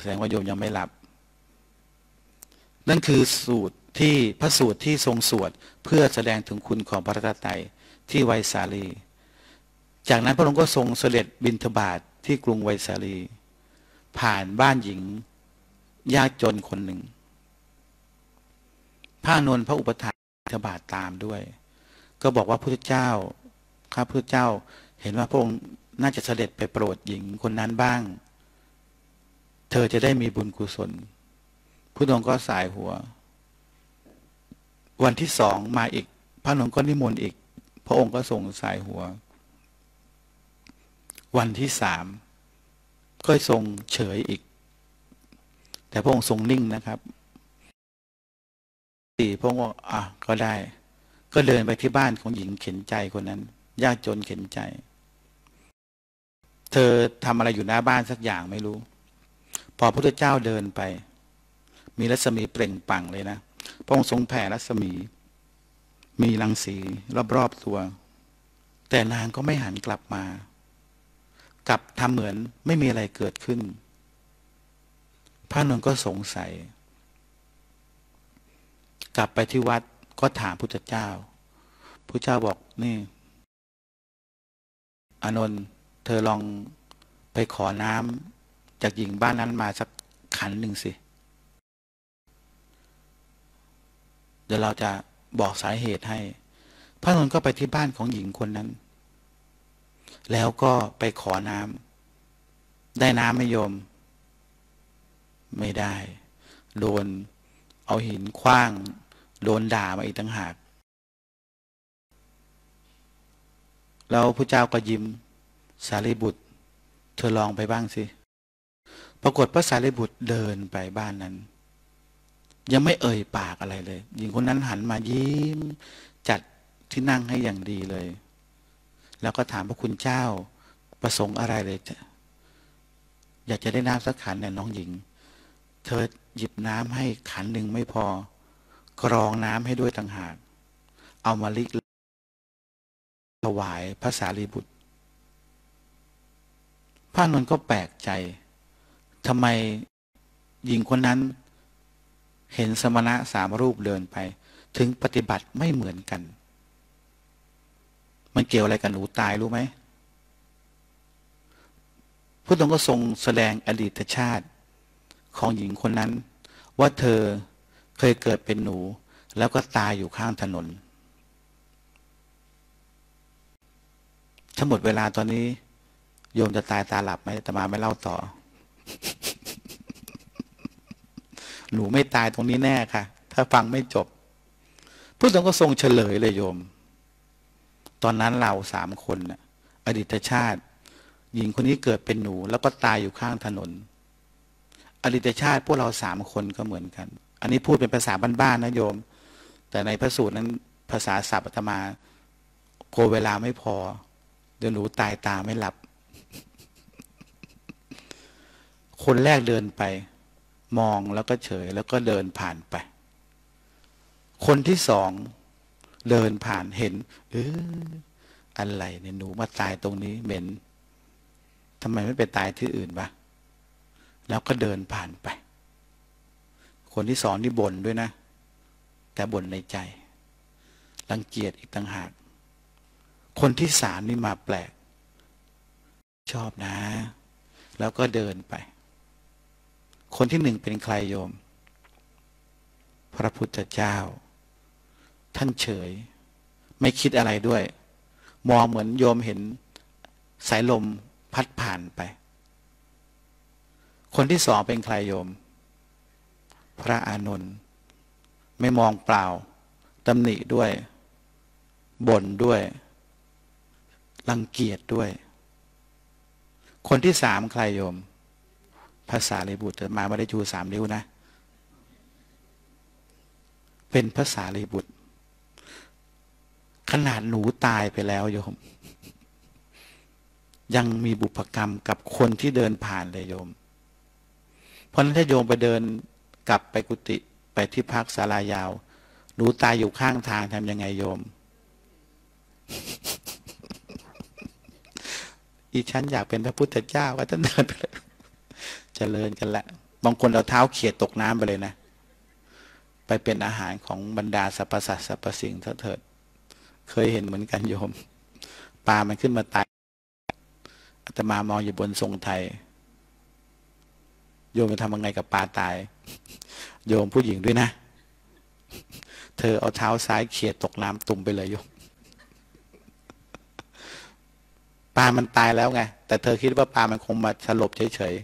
แสดงว่าโยมยังไม่หลับนั่นคือสูตรที่พระสูตรที่ทรงสวดเพื่อแสดงถึงคุณของพระรัตนตรัยที่ไวสาลีจากนั้นพระองค์ก็ทรงเสด็จบิณฑบาตที่กรุงไวสาลีผ่านบ้านหญิงยากจนคนหนึ่งพระอานนท์พระอุปถากบิณฑบาตตามด้วยก็บอกว่าพระพุทธเจ้าข้าพระพุทธเจ้าเห็นว่าพระองค์ น่าจะเสด็จไปโปรดหญิงคนนั้นบ้างเธอจะได้มีบุญกุศลผู้องค์ก็สายหัววันที่สองมาอีกพระองค์ก็นิมนต์อีกพระองค์ก็ส่งสายหัววันที่สามก็ทรงเฉยอีกแต่พระองค์ทรงนิ่งนะครับสี่พระองค์อ่ะก็ได้ก็เดินไปที่บ้านของหญิงเข็นใจคนนั้นยากจนเข็นใจเธอทำอะไรอยู่หน้าบ้านสักอย่างไม่รู้พอพระพุทธเจ้าเดินไปมีรัศมีเปล่งปลั่งเลยนะพระองค์ทรงแผ่รัศมีมีรังสีรอบๆตัวแต่นางก็ไม่หันกลับมากลับทำเหมือนไม่มีอะไรเกิดขึ้นพระนนท์ก็สงสัยกลับไปที่วัดก็ถามพุทธเจ้าพุทธเจ้าบอกนี่อานนท์เธอลองไปขอน้ำจากหญิงบ้านนั้นมาสักขันหนึ่งสิเดี๋ยวเราจะบอกสาเหตุให้พระนนท์ก็ไปที่บ้านของหญิงคนนั้นแล้วก็ไปขอน้ำได้น้ำไม่ยอมไม่ได้โดนเอาหินขว้างโดนด่ามาอีกต่างหากแล้วพระเจ้าก็ยิ้มสารีบุตรเธอลองไปบ้างสิปรากฏพระสารีบุตรเดินไปบ้านนั้นยังไม่เอ่ยปากอะไรเลยหญิงคนนั้นหันมายิ้มจัดที่นั่งให้อย่างดีเลยแล้วก็ถามพระคุณเจ้าประสงค์อะไรเลยอยากจะได้น้ำสักขันเนี่ยน้องหญิงเธอหยิบน้ำให้ขันหนึ่งไม่พอกรองน้ำให้ด้วยต่างหากเอามาลิกถวายพระสารีบุตรพระนนท์ก็แปลกใจทำไมหญิงคนนั้นเห็นสมณะสามรูปเดินไปถึงปฏิบัติไม่เหมือนกันมันเกี่ยวอะไรกับหนูตายรู้ไหมพระองค์ก็ทรงแสดงอดีตชาติของหญิงคนนั้นว่าเธอเคยเกิดเป็นหนูแล้วก็ตายอยู่ข้างถนนทั้งหมดเวลาตอนนี้โยมจะตายตาหลับไหมแต่มาไม่เล่าต่อ หนูไม่ตายตรงนี้แน่ค่ะถ้าฟังไม่จบพระองค์ก็ทรงเฉลยเลยโยมตอนนั้นเราสามคนน่ะอดีตชาติหญิงคนนี้เกิดเป็นหนูแล้วก็ตายอยู่ข้างถนนอดีตชาติพวกเราสามคนก็เหมือนกันอันนี้พูดเป็นภาษาบ้านๆนะโยมแต่ในพระสูตรนั้นภาษาศัพท์อาตมาโกเวลาไม่พอเดี๋ยวหนูตายตาไม่หลับ คนแรกเดินไปมองแล้วก็เฉยแล้วก็เดินผ่านไปคนที่สองเดินผ่านเห็นเอออะไรเนี่ยหนูมาตายตรงนี้เหม็นทำไมไม่ไปตายที่อื่นวะแล้วก็เดินผ่านไปคนที่สองนี่บ่นด้วยนะแต่บ่นในใจรังเกียจอีกต่างหากคนที่สามนี่มาแปลกชอบนะแล้วก็เดินไปคนที่หนึ่งเป็นใครโยมพระพุทธเจ้าท่านเฉยไม่คิดอะไรด้วยมองเหมือนโยมเห็นสายลมพัดผ่านไปคนที่สองเป็นใครโยมพระอานนท์ไม่มองเปล่าตำหนิด้วยบ่นด้วยรังเกียจด้วยคนที่สามใครโยมพระสารีบุตรมาไม่ได้ชูสามนิ้วนะเป็นพระสารีบุตรขนาดหนูตายไปแล้วโยมยังมีบุพกรรมกับคนที่เดินผ่านเลยโยมเพราะนั้นถ้าโยมไปเดินกลับไปกุฏิไปที่พักศาลายาวหนูตายอยู่ข้างทางทำยังไงโยม อีฉันอยากเป็นพระพุทธเจ้าว่าท่านเดินไปเลยเจริญกันละบางคนเราเท้าเขี่ยตกน้ำไปเลยนะไปเป็นอาหารของบรรดาสรรพสัตว์สรรพสิ่งเถิดเคยเห็นเหมือนกันโยมปลามันขึ้นมาตายอาตมามองอยู่บนทรงไทยโยมจะทำยังไงกับปลาตายโยมผู้หญิงด้วยนะเธอเอาเท้าซ้ายเขี่ยตกน้ำตุ่มไปเลยโยม ปลามันตายแล้วไงแต่เธอคิดว่าปลามันคงมาสลบเฉย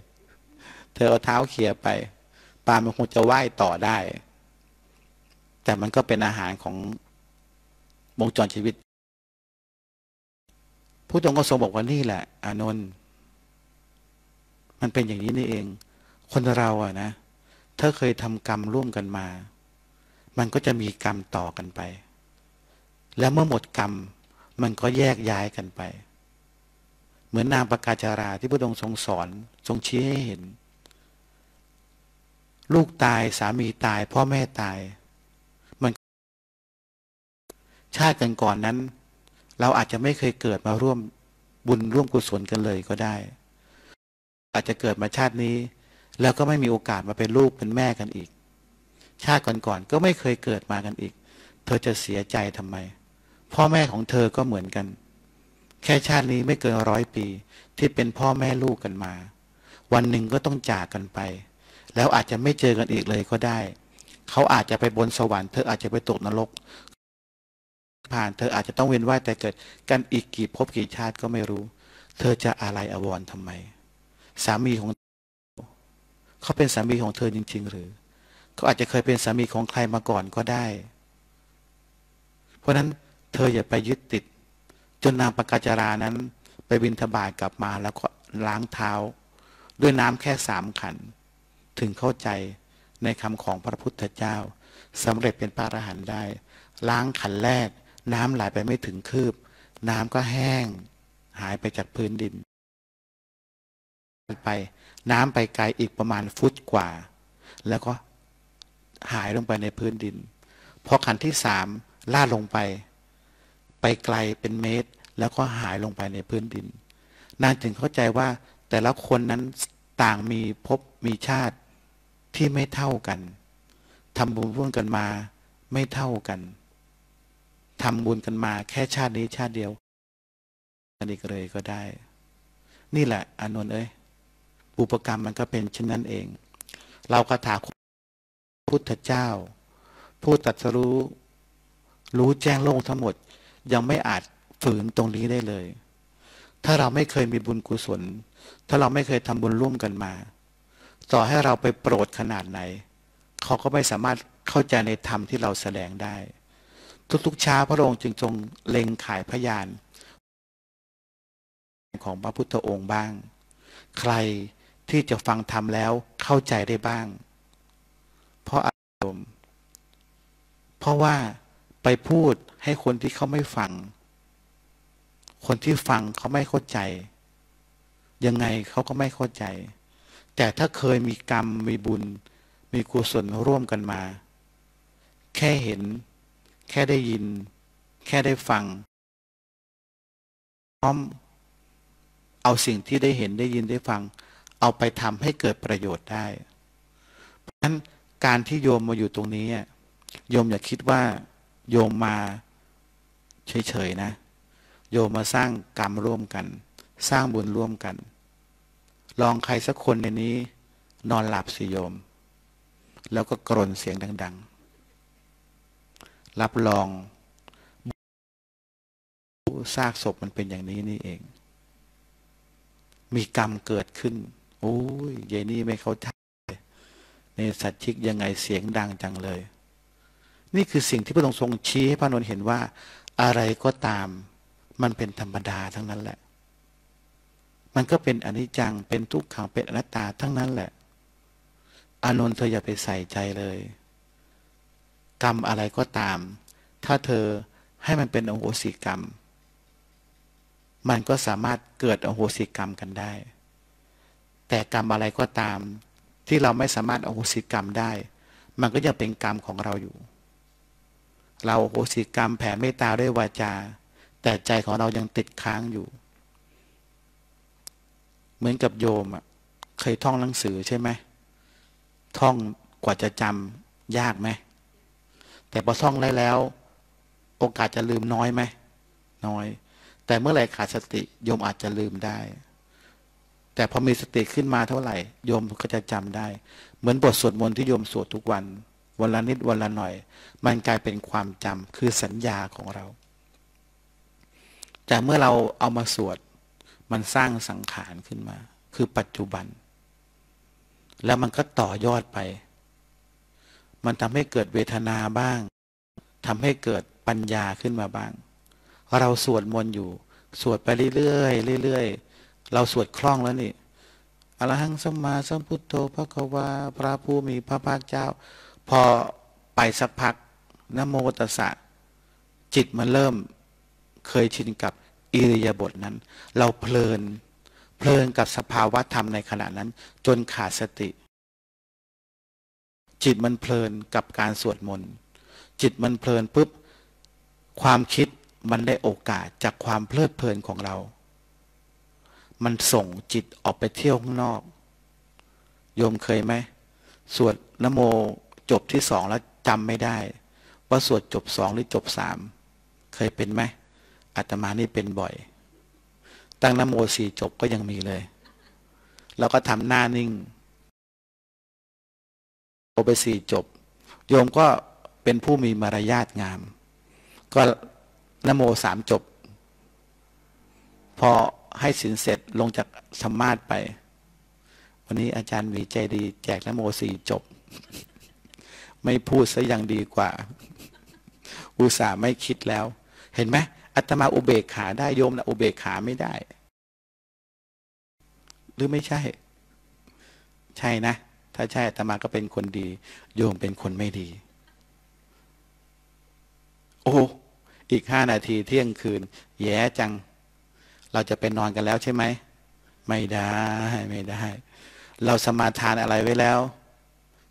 ๆเธอเอาเท้าเขี่ยไปปลามันคงจะว่ายต่อได้แต่มันก็เป็นอาหารของวงจรชีวิตผู้ทรงก็ทรงบอกว่านี่แหละอานนท์มันเป็นอย่างนี้นี่เองคนเราอะนะถ้าเคยทำกรรมร่วมกันมามันก็จะมีกรรมต่อกันไปแล้วเมื่อหมดกรรมมันก็แยกย้ายกันไปเหมือนนางปกาจาราที่พระองค์ทรงสอนทรงชี้ให้เห็นลูกตายสามีตายพ่อแม่ตายมันชาติกันก่อนนั้นเราอาจจะไม่เคยเกิดมาร่วมบุญร่วมกุศลกันเลยก็ได้อาจจะเกิดมาชาตินี้แล้วก็ไม่มีโอกาสมาเป็นลูกเป็นแม่กันอีกชาติก่อนๆก็ไม่เคยเกิดมากันอีกเธอจะเสียใจทำไมพ่อแม่ของเธอก็เหมือนกันแค่ชาตินี้ไม่เกินร้อยปีที่เป็นพ่อแม่ลูกกันมาวันหนึ่งก็ต้องจากกันไปแล้วอาจจะไม่เจอกันอีกเลยก็ได้เขาอาจจะไปบนสวรรค์เธออาจจะไปตกนรกผ่านเธออาจจะต้องเวียนว่ายแต่เกิดกันอีกกี่ภพกี่ชาติก็ไม่รู้เธอจะอาลัยอาวรณ์ทำไมสามีของเขาเป็นสามีของเธอจริงๆหรือเขาอาจจะเคยเป็นสามีของใครมาก่อนก็ได้เพราะฉะนั้นเธออย่าไปยึดติดจนนางปกาจารานั้นไปบิณฑบาตกลับมาแล้วก็ล้างเท้าด้วยน้ำแค่สามขันถึงเข้าใจในคำของพระพุทธเจ้าสำเร็จเป็นพระอรหันต์ได้ล้างขันแรกน้ำไหลไปไม่ถึงคืบน้ำก็แห้งหายไปจากพื้นดินไปน้ำไปไกลอีกประมาณฟุตกว่าแล้วก็หายลงไปในพื้นดินพอขันที่สามลาดลงไปไปไกลเป็นเมตรแล้วก็หายลงไปในพื้นดินนางจึงเข้าใจว่าแต่ละคนนั้นต่างมีภพมีชาติที่ไม่เท่ากันทำบุญร่วมกันมาไม่เท่ากันทำบุญกันมาแค่ชาตินี้ชาติเดียวกันอีกเลยก็ได้นี่แหละอานนท์เอ้ยบุพกรรมมันก็เป็นเช่นนั้นเองเราคาถาพุทธเจ้าผู้ตรัสรู้รู้แจ้งโลกทั้งหมดยังไม่อาจฝืนตรงนี้ได้เลยถ้าเราไม่เคยมีบุญกุศลถ้าเราไม่เคยทำบุญร่วมกันมาต่อให้เราไปโปรดขนาดไหนเขาก็ไม่สามารถเข้าใจในธรรมที่เราแสดงได้ทุกๆเช้าพระองค์จึงทรงเล็งขายพยานของพระพุทธองค์บ้างใครที่จะฟังธรรมแล้วเข้าใจได้บ้างเพราะอารมณ์เพราะว่าไปพูดให้คนที่เขาไม่ฟังคนที่ฟังเขาไม่เข้าใจยังไงเขาก็ไม่เข้าใจแต่ถ้าเคยมีกรรมมีบุญมีกุศลร่วมกันมาแค่เห็นแค่ได้ยินแค่ได้ฟังพร้อมเอาสิ่งที่ได้เห็นได้ยินได้ฟังเอาไปทำให้เกิดประโยชน์ได้เพราะฉะนั้นการที่โยมมาอยู่ตรงนี้โยมอย่าคิดว่าโยมมาเฉยๆนะโยมมาสร้างกรรมร่วมกันสร้างบุญร่วมกันลองใครสักคนในนี้นอนหลับสิโยมแล้วก็กรนเสียงดังๆรับรองซากศพมันเป็นอย่างนี้นี่เองมีกรรมเกิดขึ้นโอ้ยเยนี่ไม่เข้าใจในสัจฉิกยังไงเสียงดังจังเลยนี่คือสิ่งที่พระองค์ทรงชี้ให้พระนนท์เห็นว่าอะไรก็ตามมันเป็นธรรมดาทั้งนั้นแหละมันก็เป็นอนิจจังเป็นทุกขังเป็นอนัตตาทั้งนั้นแหละอานนท์เธออย่าไปใส่ใจเลยกรรมอะไรก็ตามถ้าเธอให้มันเป็นอโหสิกรรมมันก็สามารถเกิดอโหสิกรรมกันได้แต่กรรมอะไรก็ตามที่เราไม่สามารถอโหสิกรรมได้มันก็ยังเป็นกรรมของเราอยู่เราอโหสิกรรมแผ่เมตตาด้วยวาจาแต่ใจของเรายังติดค้างอยู่เหมือนกับโยมอ่ะเคยท่องหนังสือใช่ไหมท่องกว่าจะจำยากไหมแต่พอท่องได้แล้วโอกาสจะลืมน้อยไหมน้อยแต่เมื่อไหร่ขาดสติโยมอาจจะลืมได้แต่พอมีสติขึ้นมาเท่าไหร่โยมก็จะจำได้เหมือนบทสวดมนต์ที่โยมสวดทุกวันวันละนิดวันละหน่อยมันกลายเป็นความจำคือสัญญาของเราแต่เมื่อเราเอามาสวด มันสร้างสังขารขึ้นมาคือปัจจุบันแล้วมันก็ต่อยอดไปมันทำให้เกิดเวทนาบ้างทำให้เกิดปัญญาขึ้นมาบ้างเราสวดมนต์อยู่สวดไปเรื่อยๆเรื่อยๆเราสวดคล่องแล้วนี่อรหังสัมมาสัมพุทโธพระควาพระผู้มีพระภาคเจ้าพอไปสักพักนะโมตัสสะจิตมันเริ่มเคยชินกับอิริยาบถนั้นเราเพลินเพลินกับสภาวะธรรมในขณะนั้นจนขาดสติจิตมันเพลินกับการสวดมนต์จิตมันเพลินปุ๊บความคิดมันได้โอกาสจากความเพลิดเพลินของเรามันส่งจิตออกไปเที่ยวข้างนอกโยมเคยไหมสวดนะโมจบที่สองแล้วจำไม่ได้ว่าสวดจบสองหรือจบสามเคยเป็นไหมอาตมานี่เป็นบ่อยตั้งนะโมสี่จบก็ยังมีเลยเราก็ทำหน้านิ่งโอไปสี่จบโยมก็เป็นผู้มีมารยาทงามก็นะโมสามจบพอให้ศีลเสร็จลงจากสัมมาสไปวันนี้อาจารย์มีใจดีแจกนะโมสี่จบ ไม่พูดซะยังดีกว่าอุตส่าห์ไม่คิดแล้วเห็นไหมอาตมาอุเบกขาได้โยมนะอุเบกขาไม่ได้หรือไม่ใช่ใช่นะถ้าใช่อาตมาก็เป็นคนดีโยมเป็นคนไม่ดีโอ้อีกห้านาทีเที่ยงคืนแย่จังเราจะไปนอนกันแล้วใช่ไหมไม่ได้ไม่ได้เราสมาทานอะไรไว้แล้ว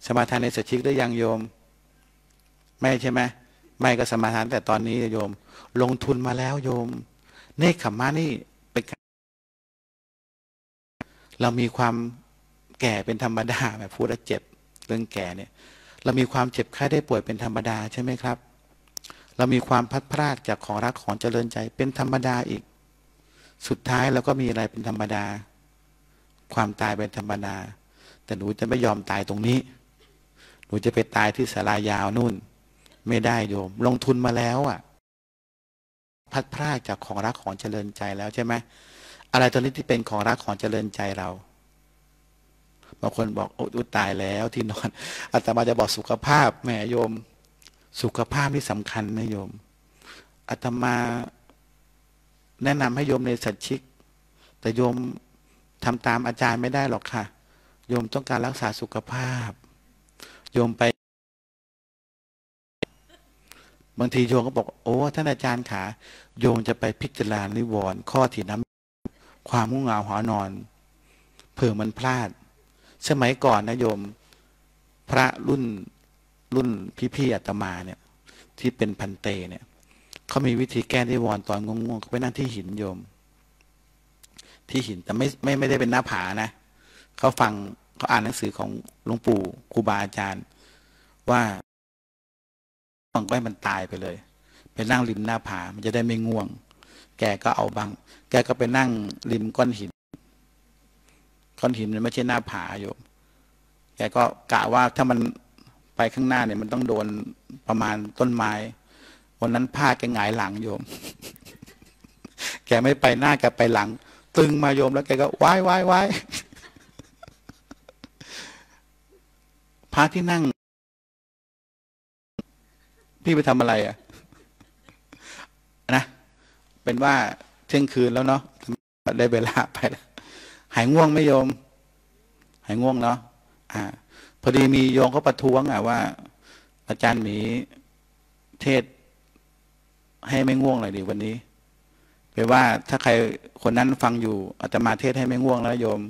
สมาทานในสัจฉิกได้ยังโยมไม่ใช่ไหมไม่ก็สมาทานแต่ตอนนี้โยมลงทุนมาแล้วโยมเนคขมมะนี่เป็นเรามีความแก่เป็นธรรมดาแบบพูดแล้วเจ็บเรื่องแก่เนี่ยเรามีความเจ็บไข้ได้ป่วยเป็นธรรมดาใช่ไหมครับเรามีความพัดพรากจากของรักของเจริญใจเป็นธรรมดาอีกสุดท้ายเราก็มีอะไรเป็นธรรมดาความตายเป็นธรรมดาแต่หนูจะไม่ยอมตายตรงนี้หนูจะไปตายที่ศาลายาวนู่นไม่ได้โยมลงทุนมาแล้วอ่ะพัดพรากจากของรักของเจริญใจแล้วใช่ไหมอะไรตอนนี้ที่เป็นของรักของเจริญใจเราบางคนบอกโอ๊ยตายแล้วที่นอนอาตมาจะบอกสุขภาพแหมโยมสุขภาพนี่สำคัญนะโยมอาตมาแนะนำให้โยมในสัจฉิกแต่โยมทำตามอาจารย์ไม่ได้หรอกค่ะโยมต้องการรักษาสุขภาพโยมไปบางทีโยมก็บอกโอ้ท่านอาจารย์ขาโยมจะไปพิจารณานิวรณ์ข้อที่น้ำความง่วงเหงาหอนอนเผื่อมันพลาดสมัยก่อนนะโยมพระรุ่นรุ่นพี่ๆอาตมาเนี่ยที่เป็นพันเตเนี่ยเขามีวิธีแก้นิวรณ์ตอนง่วงๆเขาไปนั่งที่หินโยมที่หินแต่ไม่ไม่ไม่ได้เป็นหน้าผานะเขาฟังเขาอ่านหนังสือของหลวงปู่ครูบาอาจารย์ว่าง่วงก็ให้มันตายไปเลยไปนั่งริมหน้าผามันจะได้ไม่ง่วงแกก็เอาบังแกก็ไปนั่งริมก้อนหินก้อนหินมันไม่ใช่หน้าผาโยมแกก็กะว่าถ้ามันไปข้างหน้าเนี่ยมันต้องโดนประมาณต้นไม้วันนั้นพลาดแกหงายหลังโยม แกไม่ไปหน้าแกไปหลังตึงมาโยมแล้วแกก็ว้ายว้ายว้าย พระที่นั่งพี่ไปทำอะไรอ่ะ นะเป็นว่าเที่ยงคืนแล้วเนาะได้เวลาไปแล้วหายง่วงไหมโยมหายง่วงเนาะอ่าพอดีมีโยมเขาประท้วงอ่ะว่าอาจารย์หมีเทศให้ไม่ง่วงเลยดิวันนี้แปลว่าถ้าใครคนนั้นฟังอยู่อาตมาเทศให้ไม่ง่วงแล้วโยม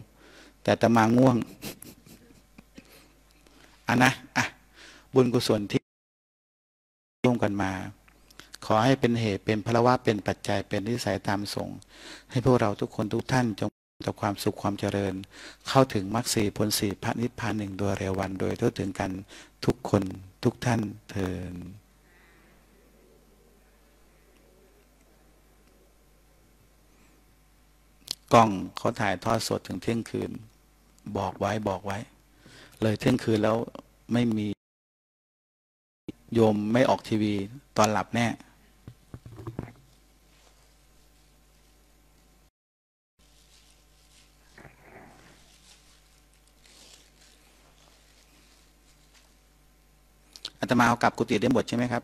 แต่อาตมาง่วงอ่ะนะอ่ะบุญกุศลที่ร่วมกันมาขอให้เป็นเหตุเป็นพลวะเป็นปัจจัยเป็นนิสัยตามส่งให้พวกเราทุกคนทุกท่านจงต่อความสุขความเจริญเข้าถึงมรรคสี่ผลสี่พระนิพพานหนึ่งโดยเร็ววันโดยทั่วถึงกันทุกคนทุกท่านเถิดกล้องเขาถ่ายทอดสดถึงเที่ยงคืนบอกไว้บอกไว้เลยเที่ยงคืนแล้วไม่มีโยมไม่ออกทีวีตอนหลับแน่ อาตมาเอากลับกุฏิเดิมบทใช่ไหมครับ